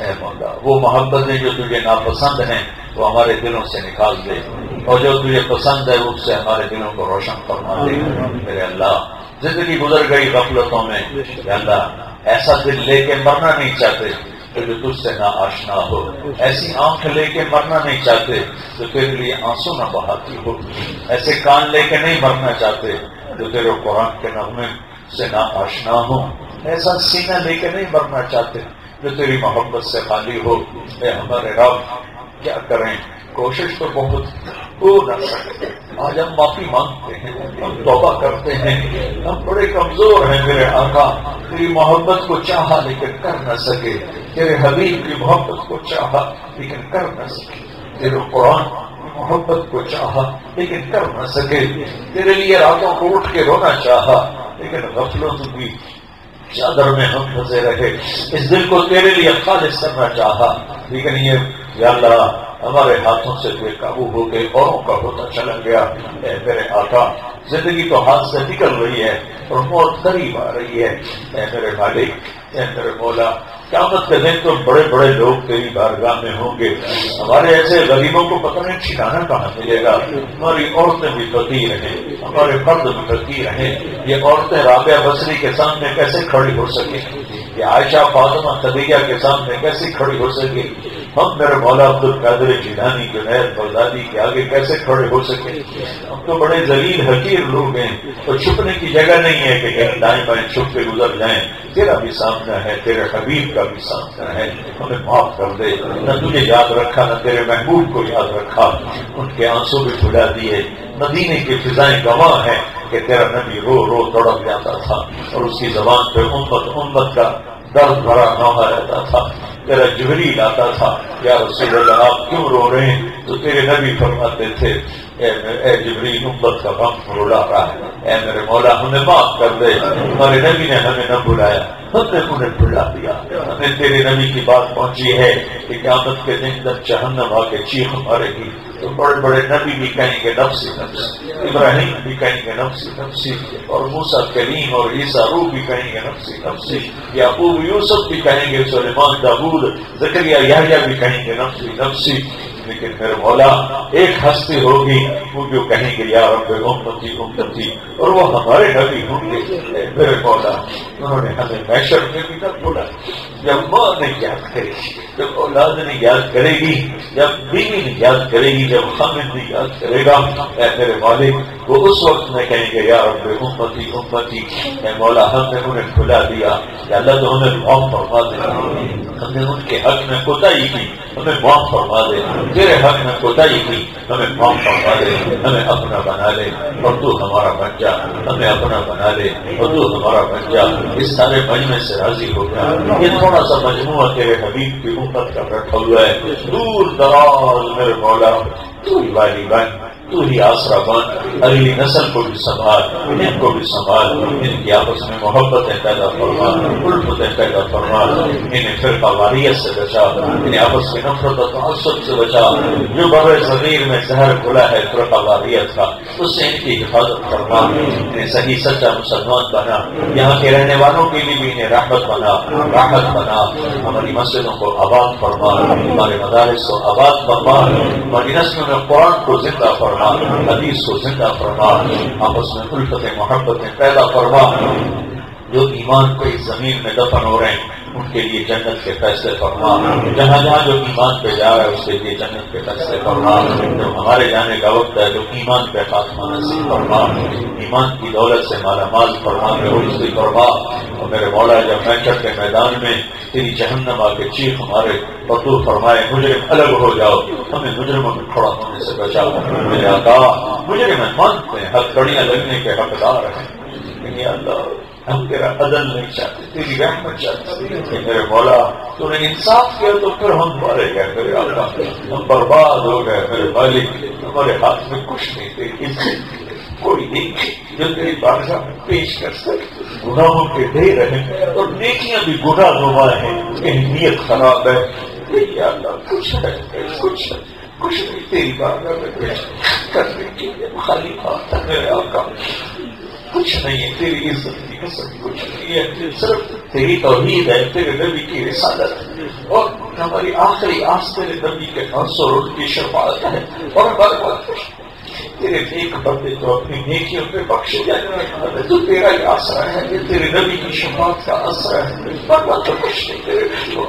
اے مولا وہ محبتیں جو تجھے ناپسند ہیں وہ ہمارے دلوں سے نکال دے، اور جو تجھے پسند ہے اس سے ہمارے دلوں کو روشن فرما دے۔ میرے اللہ زندگی گزر گئی غفلتوں میں، یا اللہ ایسا دل لے کے مرنا نہیں چاہتے جو تجھ سے نہ آشنا ہو، ایسی آنکھ لے کے مرنا نہیں چاہتے جو تیرے لیے آنسو نہ بہاتی ہو، ایسے کان لے کے نہیں مرنا چاہتے جو تیرے قرآن کے نغمے سے نہ آشنا ہو، ایسا سینہ لے کے نہیں مرنا چاہتے جو تیری محبت سے خالی ہو۔ اے ہمارے رب کیا کریں، کوشش تو بہت ہو نہ سکے۔ آج ہم معافی مانگتے ہیں، ہم توبہ کرتے ہیں، ہم بڑے کمزور ہیں میرے آقا، تیری محبت کو چاہا لیکن کر نہ سکے، تیرے حبیب کی محبت کو چاہا لیکن کر نہ سکے، تیرے قرآن کی محبت کو چاہا لیکن کر نہ سکے، تیرے لیے راتوں کو اٹھ کے رونا چاہا لیکن غفلت کی چادر میں ہم پھنسے رہے۔ اس دل کو تیرے لیے خالص کرنا چاہا لیکن یہ یا اللہ ہمارے ہاتھوں سے بے قابو ہو کے اوروں کا ہوتا چلا گیا۔ اے میرے آقا زندگی تو ہاتھ سے نکل رہی ہے اور موت قریب آ رہی ہے۔ اے میرے مالک، اے میرے مولا قیامت کے دن تو بڑے بڑے لوگ تیری بارگاہ میں ہوں گے، ہمارے ایسے غریبوں کو پتہ نہیں ٹھکانا کہاں ملے گا۔ ہماری عورتیں بھی فقیر ہیں، ہمارے مرد بھی فقیر ہیں، یہ عورتیں رابعہ بصری کے سامنے کیسے کھڑی ہو سکیں، یہ عائشہ فاطمہ خدیجہ کے سامنے کیسے کھڑی ہو سکیں، ہم میرے مولا عبد القادر جیلانی جنید بغدادی کے آگے کیسے کھڑے ہو سکیں؟ ہم تو بڑے ذلیل حقیر لوگ ہیں اور چھپنے کی جگہ نہیں ہے کہ کہیں دائیں بائیں چھپ کے گزر جائیں. تیرا بھی سامنا ہے، تیرے حبیب کا بھی سامنا ہے. ہمیں معاف کر دے، نہ تجھے یاد رکھا نہ تیرے محبوب کو یاد رکھا. ان کے آنسو بھی بھلا دیے. مدینے کی فضائیں گواہ ہیں کہ تیرا نبی رو رو تڑپ جاتا تھا اور اس کی زبان پہ امت امت کا درد بھرا نوحہ رہتا تھا. تیرا جبریل آتا تھا، یا رسول اللہ آپ کیوں رو رہے ہیں؟ تو تیرے نبی فرماتے تھے، اے, اے جبریل امت کا غم رولا رہا ہے، اے میرے مولا ہمیں معاف کر دے، ہمارے نبی نے ہمیں نہ بلایا، ہم نے انہیں بلا دیا. ہمیں تیرے نبی کی بات پہنچی ہے کہ قیامت کے دن جب جہنم آ کے چیخ مارے گی تو بڑے بڑے نبی بھی کہیں گے نفسی نفسی، ابراہیم بھی کہیں گے نفسی نفسی، اور موسیٰ کریم اور عیسیٰ روح بھی کہیں گے نفسی نفسی، یعقوب یوسف بھی کہیں گے، سلیمان داؤد زکریا یحییٰ بھی کہیں گے نفسی نفسی. لیکن میرے مولا ایک ہستی ہوگی وہ جو کہیں گے یا رب امتی امتی، اور وہ ہمارے نبی ہوں گے. میرے مولا انہوں نے ہمیں محشر میں بھی نہ بولا. جب ماں نے یاد کرے گی، جب اولاد نے یاد کرے گی، جب بیوی نے یاد کرے گی، جب خامد نے یاد کرے گا، اے میرے مالک وہ اس وقت میں کہیں گے یا رب امتی امتی. اے مولا ہم نے انہیں کھلا دیا، یا اللہ تو ہمیں معاف فرما دے، ہم نے ان کے حق میں کوتاہی کی، ہمیں معاف فرما دے، تیرے حق میں کوتاہی کی ہمیں معاف فرما دے. ہمیں اپنا بنا لے اور تو ہمارا بن جا، ہمیں اپنا بنا لے اور تو ہمارا بن جا. اس سارے مجمع سے راضی ہو گیا. یہ تھوڑا سا مجموعہ تیرے حبیب کی امت کا رکھا ہوا ہے. دور دراز میرے مولا تو ہی والی بن، تو ہی آسرا بن، اگلی نسل کو بھی سنبھال، ان کو بھی سنبھال، ان کی آپس میں محبتیں پیدا فرما، الفتیں پیدا فرما، انہیں فرقہ واریت سے بچا، انہیں آپس میں نفرت و تعصب سے بچا. جو بر صغیر میں زہر کھلا ہے فرقہ واریت کا، اس سے ان کی حفاظت فرما، انہیں صحیح سچا مسلمان بنا، یہاں کے رہنے والوں کے لیے بھی انہیں راحت بنا، راحت بنا. ہماری مسجدوں کو آباد فرما، ہمارے مدارس کو آباد فرما، ہماری نسلوں میں قرآن کو زندہ فرما، حدیث کو زندہ فرما، آپس میں الفتیں محبتیں پیدا فرما. جو ایمان کو اس زمین میں دفن ہو رہے ہیں ان کے لیے جنت کے فیصلے فرما، جہاں جہاں جو ایمان پہ جا رہا ہے اس کے لیے جنت کے فیصلے فرما. جو ہمارے جانے کا وقت ہے تو ایمان پہ خاتمہ نصیب فرما، ایمان کی دولت سے مالا مال فرما، روزی فرما. اور میرے مولا جب محشر کے میدان میں تیری جہنم آ کے چیخ ہمارے اور تو فرمائے مجرم الگ ہو جاؤ، ہمیں مجرموں میں کھڑا ہونے سے بچاؤ. میرے آقا مجرم مانتے ہیں، ہتھکڑیاں لگنے کے حقدار ہیں، لیکن یا اللہ ہم تیرا عدل نہیں چاہتے، تیری رحمت چاہتے. میرے مولا تو نے انصاف کیا تو پھر ہم مارے گئے، میرے آقا ہم برباد ہو گئے. میرے مالک ہمارے ہاتھ میں کچھ نہیں تھے، کوئی نہیں جو تیری بادشاہ میں پیش کر سکتے. گناہوں کے ڈھیر ہیں اور نیکیاں بھی گناہ نما ہیں، کہیں نیت خراب ہے، یا اللہ کچھ ہے کچھ ہے کچھ نہیں تیری بادشاہ میں پیش کرنے کے لیے خالی بات ہے. میرے آقا کچھ نہیں ہے، تیری عزت کی قسم کچھ نہیں ہے، صرف تیری توحید ہے، تیرے نبی کی رسالت ہے، اور ہماری آخری آس تیرے نبی کے آنسو اور ان کی شفاعت ہے. اور ہمارے بات تیرے نیک بندے تو اپنی نیکیوں پہ بخشے جائے، تو تیرا ہی آسرا ہے، یہ تیرے نبی کی شفاعت کا آسرا ہے. بات تو کچھ نہیں تیرے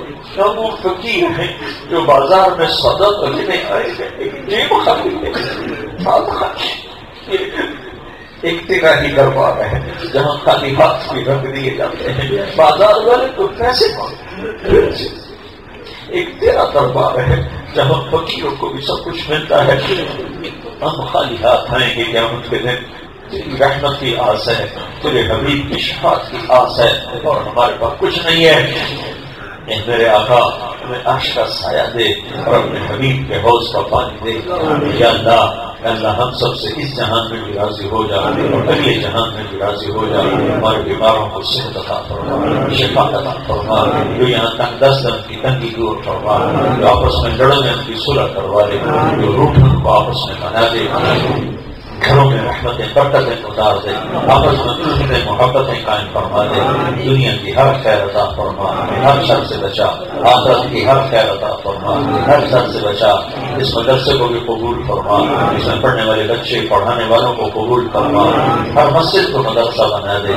ہم وہ فقیر ہیں جو بازار میں سودا کرنے آئے گئے، جیب خالی ہے، ایک تیرا ہی دربار ہے جہاں خالی ہاتھ بھی رکھ دیے جاتے ہیں، بازار والے تو پیسے مانگتے. ایک تیرا دربار ہے جہاں فقیروں کو بھی سب کچھ ملتا ہے. ہم خالی ہاتھ آئیں گے قیامت کے دن، تیری رحمت کی آس ہے، تیرے حبیب کی شفاعت کی آس ہے، اور ہمارے پاس کچھ نہیں ہے. میرے آقا ہمیں عرش کا سایہ دے اور اپنے حبیب کے حوض کا پانی دے. یا اللہ اللہ ہم سب سے اس جہان میں بھی راضی ہو جا اور اگلے جہان میں بھی راضی ہو جا. ہمارے بیماروں کو صحت عطا فرما، شفا عطا فرما، جو یہاں تنگ دست ان کی تنگی دور فرما، جو آپس میں لڑنے ان کی صلح کروا دے، جو روٹھوں کو آپس میں بنا دے. گھروں میں رحمتیں برکتیں اتار دے، آپس میں خوشیاں محبتیں قائم فرما دے، دنیا کی ہر خیر عطا فرما، ہر شر سے بچا، آخرت کی ہر خیر عطا فرما، ہر شر سے بچا۔ اس مدرسے کو بھی قبول فرما، اس میں پڑھنے والے بچے پڑھانے والوں کو قبول فرما، ہر مسجد کو مدرسہ بنا دے،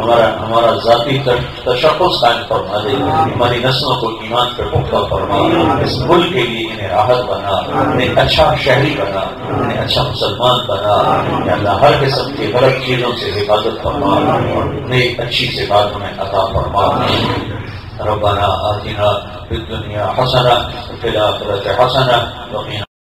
ہمارا ہمارا ذاتی تشخص قائم فرما دے، ہماری نسلوں کو ایمان پر پختہ فرما، اس ملک کے لیے انہیں راحت بنا، انہیں اچھا شہری بنا، انہیں اچھا مسلمان بنا۔ اللہ ہر قسم کی غلط چیزوں سے حفاظت فرما اور نیک اچھی سے بات ہمیں عطا فرما۔ ربنا آتنا فی الدنیا حسنہ وفی الآخرۃ حسنہ وقنا